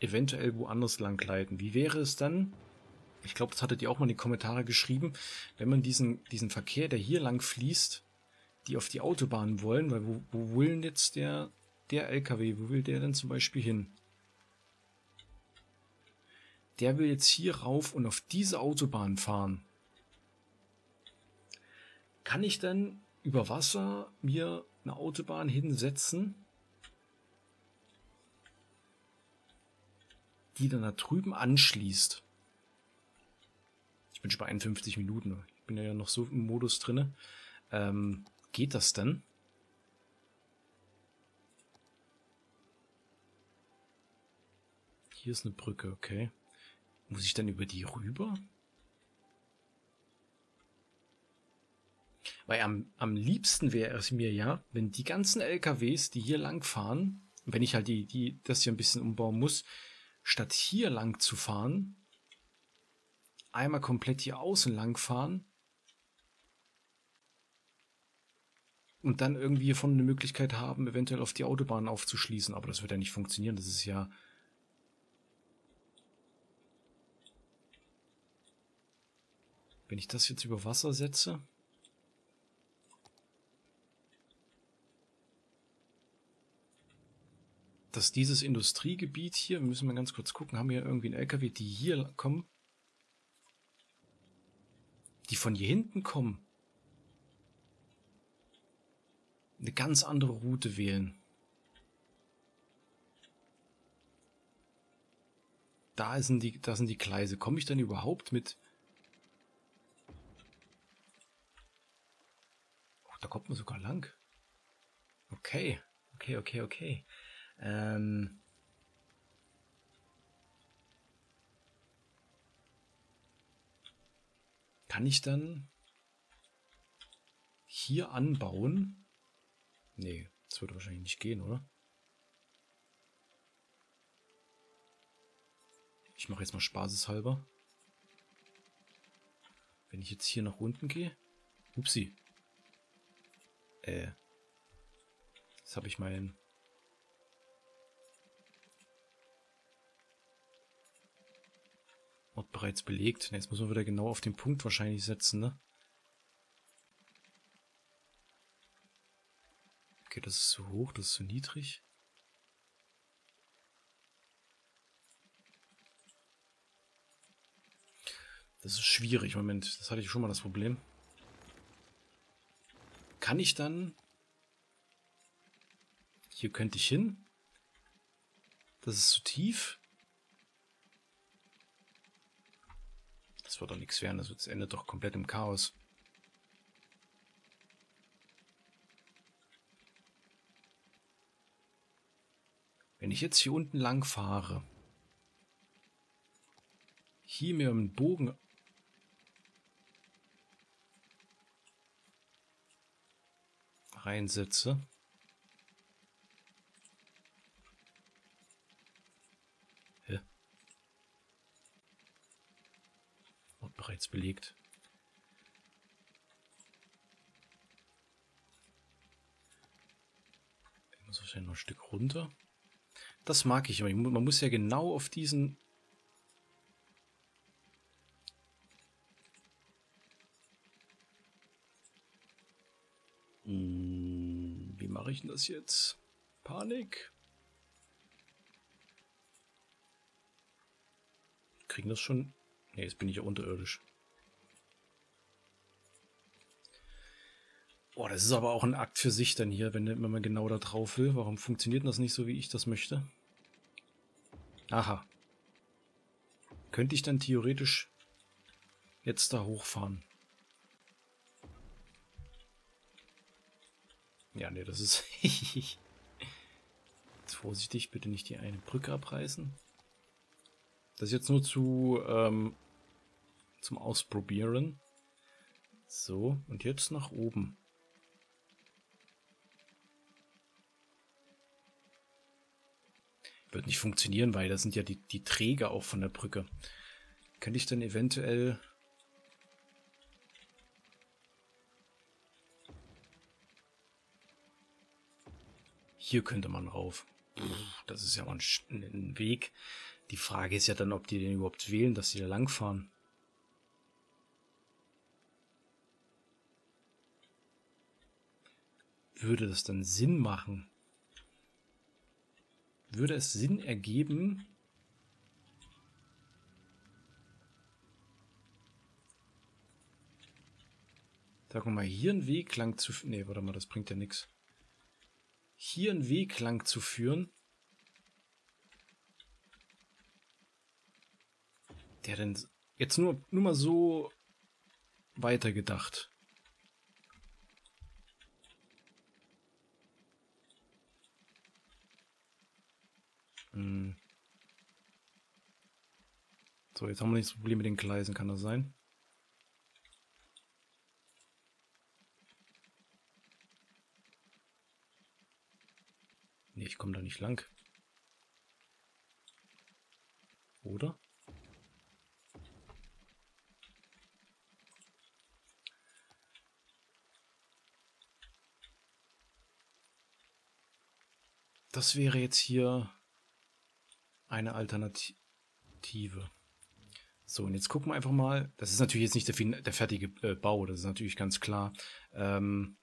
eventuell woanders lang leiten. Wie wäre es dann, ich glaube, das hattet ihr auch mal in die Kommentare geschrieben, wenn man diesen, diesen Verkehr, der hier lang fließt, die auf die Autobahn wollen, weil wo, wo will denn jetzt der, der L K W, wo will der denn zum Beispiel hin? Der will jetzt hier rauf und auf diese Autobahn fahren. Kann ich dann über Wasser mir eine Autobahn hinsetzen, die dann da drüben anschließt? Ich bin schon bei einundfünfzig Minuten. Ich bin ja noch so im Modus drin. Ähm, geht das denn? Hier ist eine Brücke, okay. Muss ich dann über die rüber? Weil am, am liebsten wäre es mir ja, wenn die ganzen L K Ws, die hier lang fahren, wenn ich halt die, die das hier ein bisschen umbauen muss, statt hier lang zu fahren, einmal komplett hier außen lang fahren und dann irgendwie hiervon eine Möglichkeit haben, eventuell auf die Autobahn aufzuschließen. Aber das wird ja nicht funktionieren, das ist ja... Wenn ich das jetzt über Wasser setze... dass dieses Industriegebiet hier, wir müssen mal ganz kurz gucken, haben wir hier irgendwie einen L K W, die hier kommen, die von hier hinten kommen, eine ganz andere Route wählen. Da sind die, da sind die Gleise. Komme ich dann überhaupt mit... Oh, da kommt man sogar lang. Okay, okay, okay, okay. Ähm kann ich dann hier anbauen? Nee, das würde wahrscheinlich nicht gehen, oder? Ich mache jetzt mal spaßeshalber. Wenn ich jetzt hier nach unten gehe. Upsi. Äh. Jetzt habe ich meinen. Ort bereits belegt. Jetzt muss man wieder genau auf den Punkt wahrscheinlich setzen, ne? Okay, das ist zu hoch, das ist zu niedrig. Das ist schwierig. Moment, das hatte ich schon mal das Problem. Kann ich dann... Hier könnte ich hin. Das ist zu tief. Das wird doch nichts werden. Das endet doch komplett im Chaos. Wenn ich jetzt hier unten lang fahre, hier mir einen Bogen... reinsetze. Hä? Wird bereits belegt. Ich muss wahrscheinlich noch ein Stück runter. Das mag ich immer. Man muss ja genau auf diesen... Wie mache ich denn das jetzt? Panik. Kriegen das schon? Ne, jetzt bin ich ja unterirdisch. Boah, das ist aber auch ein Akt für sich dann hier, wenn man genau da drauf will. Warum funktioniert das nicht so, wie ich das möchte? Aha. Könnte ich dann theoretisch jetzt da hochfahren? Ja, ne, das ist... Jetzt vorsichtig, bitte nicht die eine Brücke abreißen. Das ist jetzt nur zu ähm, zum Ausprobieren. So, und jetzt nach oben. Wird nicht funktionieren, weil das sind ja die, die Träger auch von der Brücke. Kann ich dann eventuell... Hier könnte man rauf. Das ist ja mal ein Weg. Die Frage ist ja dann, ob die den überhaupt wählen, dass die da langfahren. Würde das dann Sinn machen? Würde es Sinn ergeben? Sagen wir mal, hier einen Weg lang zu... Ne, warte mal, das bringt ja nichts. Hier einen Weg lang zu führen, der denn jetzt nur, nur mal so weitergedacht. Hm. So, jetzt haben wir nicht das Problem mit den Gleisen, kann das sein? Nee, ich komme da nicht lang. Oder? Das wäre jetzt hier eine Alternative. So, und jetzt gucken wir einfach mal. Das ist natürlich jetzt nicht der, der fertige äh, Bau, das ist natürlich ganz klar. Ähm...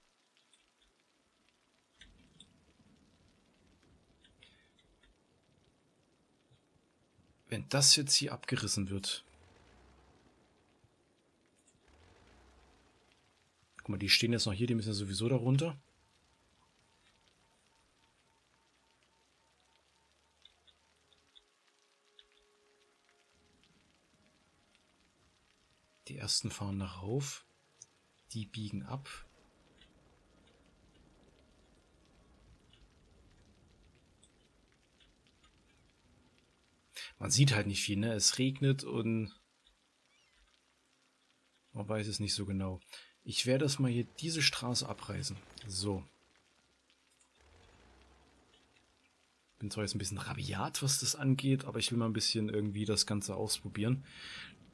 Wenn das jetzt hier abgerissen wird. Guck mal, die stehen jetzt noch hier, die müssen ja sowieso da runter. Die ersten fahren nach rauf. Die biegen ab. Man sieht halt nicht viel, ne? Es regnet und man weiß es nicht so genau. Ich werde das mal hier diese Straße abreißen. So. Bin zwar jetzt ein bisschen rabiat, was das angeht, aber ich will mal ein bisschen irgendwie das Ganze ausprobieren.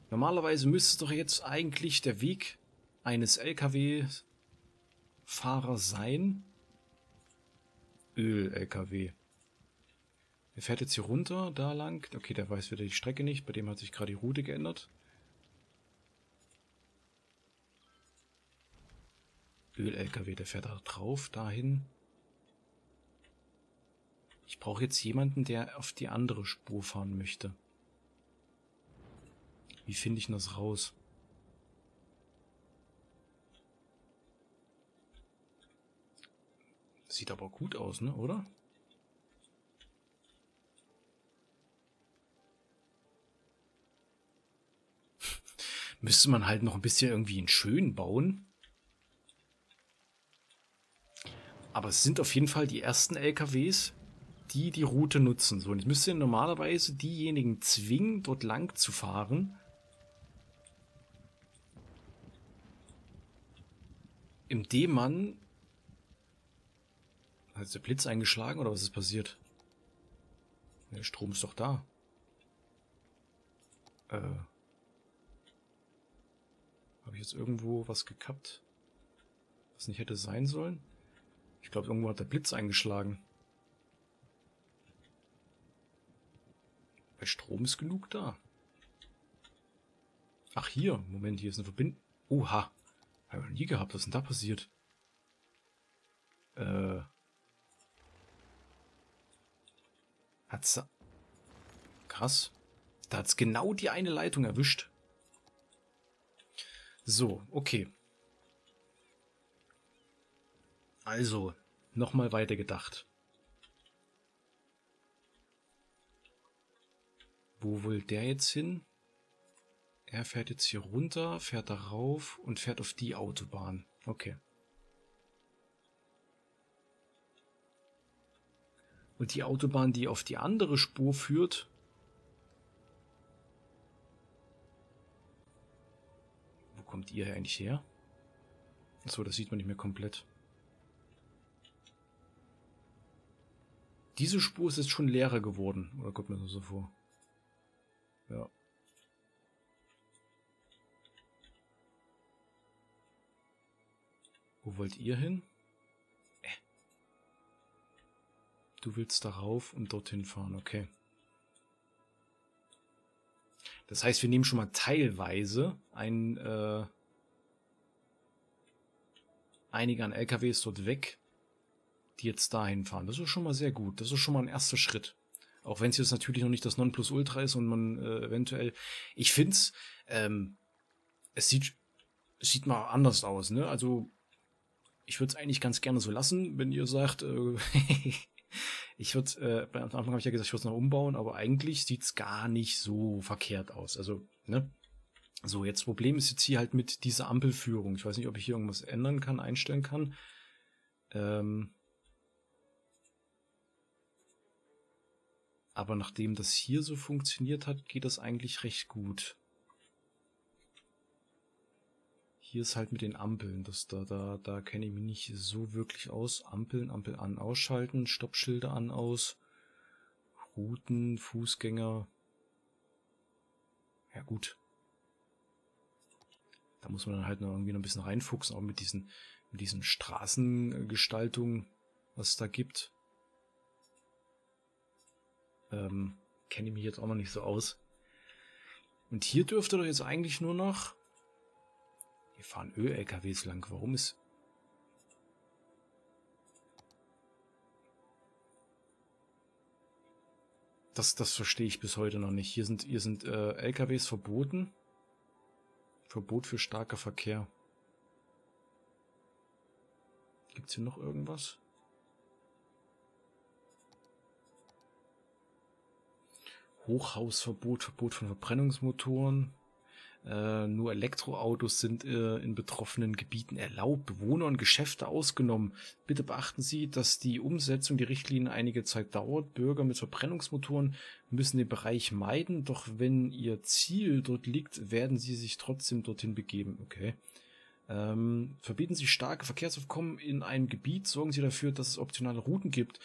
Normalerweise müsste doch jetzt eigentlich der Weg eines L K W Fahrer sein. Öl-L K W. Der fährt jetzt hier runter, da lang. Okay, der weiß wieder die Strecke nicht. Bei dem hat sich gerade die Route geändert. Öl-L K W, der fährt da drauf, dahin. Ich brauche jetzt jemanden, der auf die andere Spur fahren möchte. Wie finde ich denn das raus? Sieht aber gut aus, ne, oder? Müsste man halt noch ein bisschen irgendwie in schön bauen. Aber es sind auf jeden Fall die ersten L K Ws, die die Route nutzen. So, und ich müsste normalerweise diejenigen zwingen, dort lang zu fahren. Indem man... Hat jetzt der Blitz eingeschlagen oder was ist passiert? Der Strom ist doch da. Äh. Habe ich jetzt irgendwo was gekappt? Was nicht hätte sein sollen? Ich glaube, irgendwo hat der Blitz eingeschlagen. Bei Strom ist genug da. Ach, hier. Moment, hier ist eine Verbindung. Oha. Habe ich noch nie gehabt. Was ist denn da passiert? Äh. Hat's. Krass. Da hat's genau die eine Leitung erwischt. So, okay. Also, nochmal weitergedacht. Wo will der jetzt hin? Er fährt jetzt hier runter, fährt da rauf und fährt auf die Autobahn. Okay. Und die Autobahn, die auf die andere Spur führt, wo kommt ihr eigentlich her? Achso, das sieht man nicht mehr komplett. Diese Spur ist jetzt schon leerer geworden, oder kommt mir das so vor? Ja. Wo wollt ihr hin? Äh. Du willst darauf und dorthin fahren, okay. Das heißt, wir nehmen schon mal teilweise ein, äh, einige an L K Ws dort weg, die jetzt dahin fahren. Das ist schon mal sehr gut. Das ist schon mal ein erster Schritt. Auch wenn es jetzt natürlich noch nicht das Nonplusultra ist und man äh, eventuell... Ich finde es, ähm, es sieht, sieht mal anders aus, ne? Also, ich würde es eigentlich ganz gerne so lassen, wenn ihr sagt, äh, ich würde, äh, am Anfang habe ich ja gesagt, ich würde es noch umbauen, aber eigentlich sieht es gar nicht so verkehrt aus. Also, ne? So, jetzt das Problem ist jetzt hier halt mit dieser Ampelführung. Ich weiß nicht, ob ich hier irgendwas ändern kann, einstellen kann. Ähm... Aber nachdem das hier so funktioniert hat, geht das eigentlich recht gut. Hier ist halt mit den Ampeln. Das, da da, da kenne ich mich nicht so wirklich aus. Ampeln, Ampel an, ausschalten, Stoppschilder an, aus. Routen, Fußgänger. Ja gut. Da muss man dann halt noch irgendwie noch ein bisschen reinfuchsen, auch mit diesen, mit diesen Straßengestaltungen, was es da gibt. Ähm, kenne ich mich jetzt auch noch nicht so aus. Und hier dürfte doch jetzt eigentlich nur noch... Hier fahren Öl-L K Ws lang. Warum ist... Das, das verstehe ich bis heute noch nicht. Hier sind, hier sind äh, L K Ws verboten. Verbot für starker Verkehr. Gibt's hier noch irgendwas? Hochhausverbot, Verbot von Verbrennungsmotoren. Äh, nur Elektroautos sind äh, in betroffenen Gebieten erlaubt. Bewohner und Geschäfte ausgenommen. Bitte beachten Sie, dass die Umsetzung der Richtlinie einige Zeit dauert. Bürger mit Verbrennungsmotoren müssen den Bereich meiden. Doch wenn Ihr Ziel dort liegt, werden Sie sich trotzdem dorthin begeben. Okay. Ähm, verbieten Sie starke Verkehrsaufkommen in einem Gebiet. Sorgen Sie dafür, dass es optionale Routen gibt.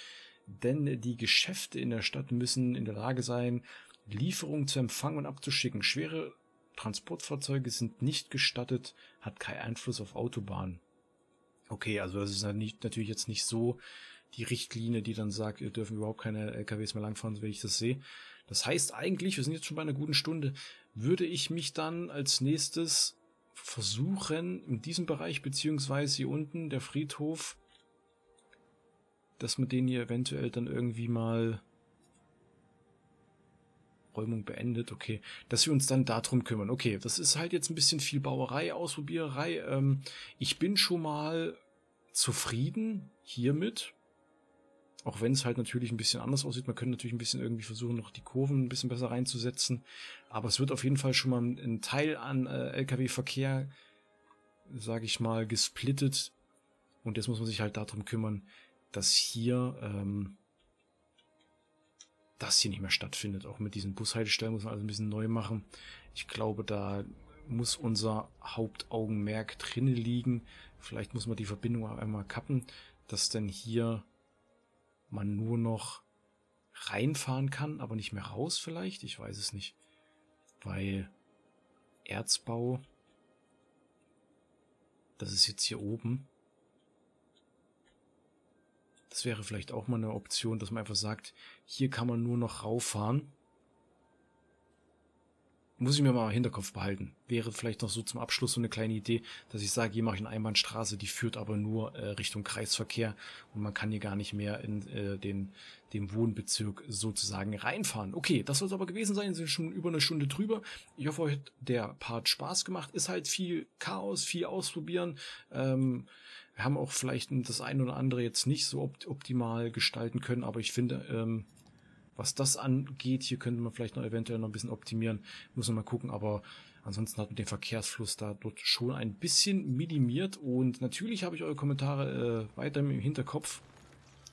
Denn die Geschäfte in der Stadt müssen in der Lage sein, Lieferungen zu empfangen und abzuschicken. Schwere Transportfahrzeuge sind nicht gestattet, hat keinen Einfluss auf Autobahnen. Okay, also das ist halt nicht, natürlich jetzt nicht so die Richtlinie, die dann sagt, wir dürfen überhaupt keine L K Ws mehr langfahren, wenn ich das sehe. Das heißt eigentlich, wir sind jetzt schon bei einer guten Stunde, würde ich mich dann als nächstes versuchen, in diesem Bereich, beziehungsweise hier unten, der Friedhof, dass man den hier eventuell dann irgendwie mal Räumung beendet, okay, dass wir uns dann darum kümmern. Okay, das ist halt jetzt ein bisschen viel Bauerei, Ausprobiererei. Ähm, ich bin schon mal zufrieden hiermit, auch wenn es halt natürlich ein bisschen anders aussieht. Man könnte natürlich ein bisschen irgendwie versuchen, noch die Kurven ein bisschen besser reinzusetzen, aber es wird auf jeden Fall schon mal ein Teil an äh, L K W-Verkehr, sage ich mal, gesplittet, und jetzt muss man sich halt darum kümmern, dass hier ähm, das hier nicht mehr stattfindet. Auch mit diesen Bushaltestellen muss man also ein bisschen neu machen. Ich glaube, da muss unser Hauptaugenmerk drinne liegen. Vielleicht muss man die Verbindung auch einmal kappen, dass dann hier man nur noch reinfahren kann, aber nicht mehr raus vielleicht. Ich weiß es nicht. Weil Erzbau, das ist jetzt hier oben. Das wäre vielleicht auch mal eine Option, dass man einfach sagt, hier kann man nur noch rauffahren. Muss ich mir mal im Hinterkopf behalten. Wäre vielleicht noch so zum Abschluss so eine kleine Idee, dass ich sage, hier mache ich eine Einbahnstraße, die führt aber nur äh, Richtung Kreisverkehr und man kann hier gar nicht mehr in äh, den, den Wohnbezirk sozusagen reinfahren. Okay, das soll es aber gewesen sein. Wir sind schon über eine Stunde drüber. Ich hoffe, euch hat der Part Spaß gemacht. Ist halt viel Chaos, viel ausprobieren. Ähm... Wir haben auch vielleicht das ein oder andere jetzt nicht so opt- optimal gestalten können, aber ich finde, ähm, was das angeht, hier könnte man vielleicht noch eventuell noch ein bisschen optimieren. Muss man mal gucken, aber ansonsten hat man den Verkehrsfluss da dort schon ein bisschen minimiert. Und natürlich habe ich eure Kommentare äh, weiter im Hinterkopf,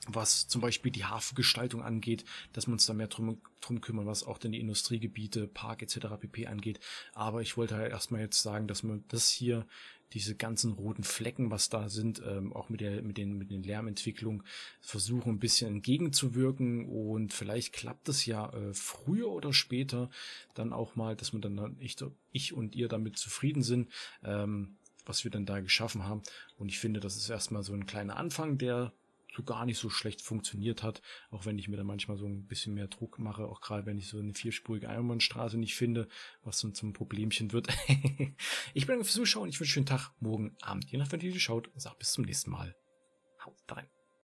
was zum Beispiel die Hafengestaltung angeht, dass wir uns da mehr drum, drum kümmern, was auch denn die Industriegebiete, Park et cetera pp. Angeht. Aber ich wollte halt erstmal jetzt sagen, dass man das hier, diese ganzen roten Flecken, was da sind, ähm, auch mit der mit den mit den Lärmentwicklung versuchen, ein bisschen entgegenzuwirken, und vielleicht klappt es ja äh, früher oder später dann auch mal, dass man dann ich, ich und ihr damit zufrieden sind, ähm, was wir dann da geschaffen haben. Und ich finde, das ist erstmal so ein kleiner Anfang, der so gar nicht so schlecht funktioniert hat, auch wenn ich mir da manchmal so ein bisschen mehr Druck mache, auch gerade wenn ich so eine vierspurige Einbahnstraße nicht finde, was dann zum Problemchen wird. Ich bedanke fürs Zuschauen, ich wünsche einen schönen Tag, morgen Abend, je nachdem, wenn ihr die schaut, sag bis zum nächsten Mal. Haut rein.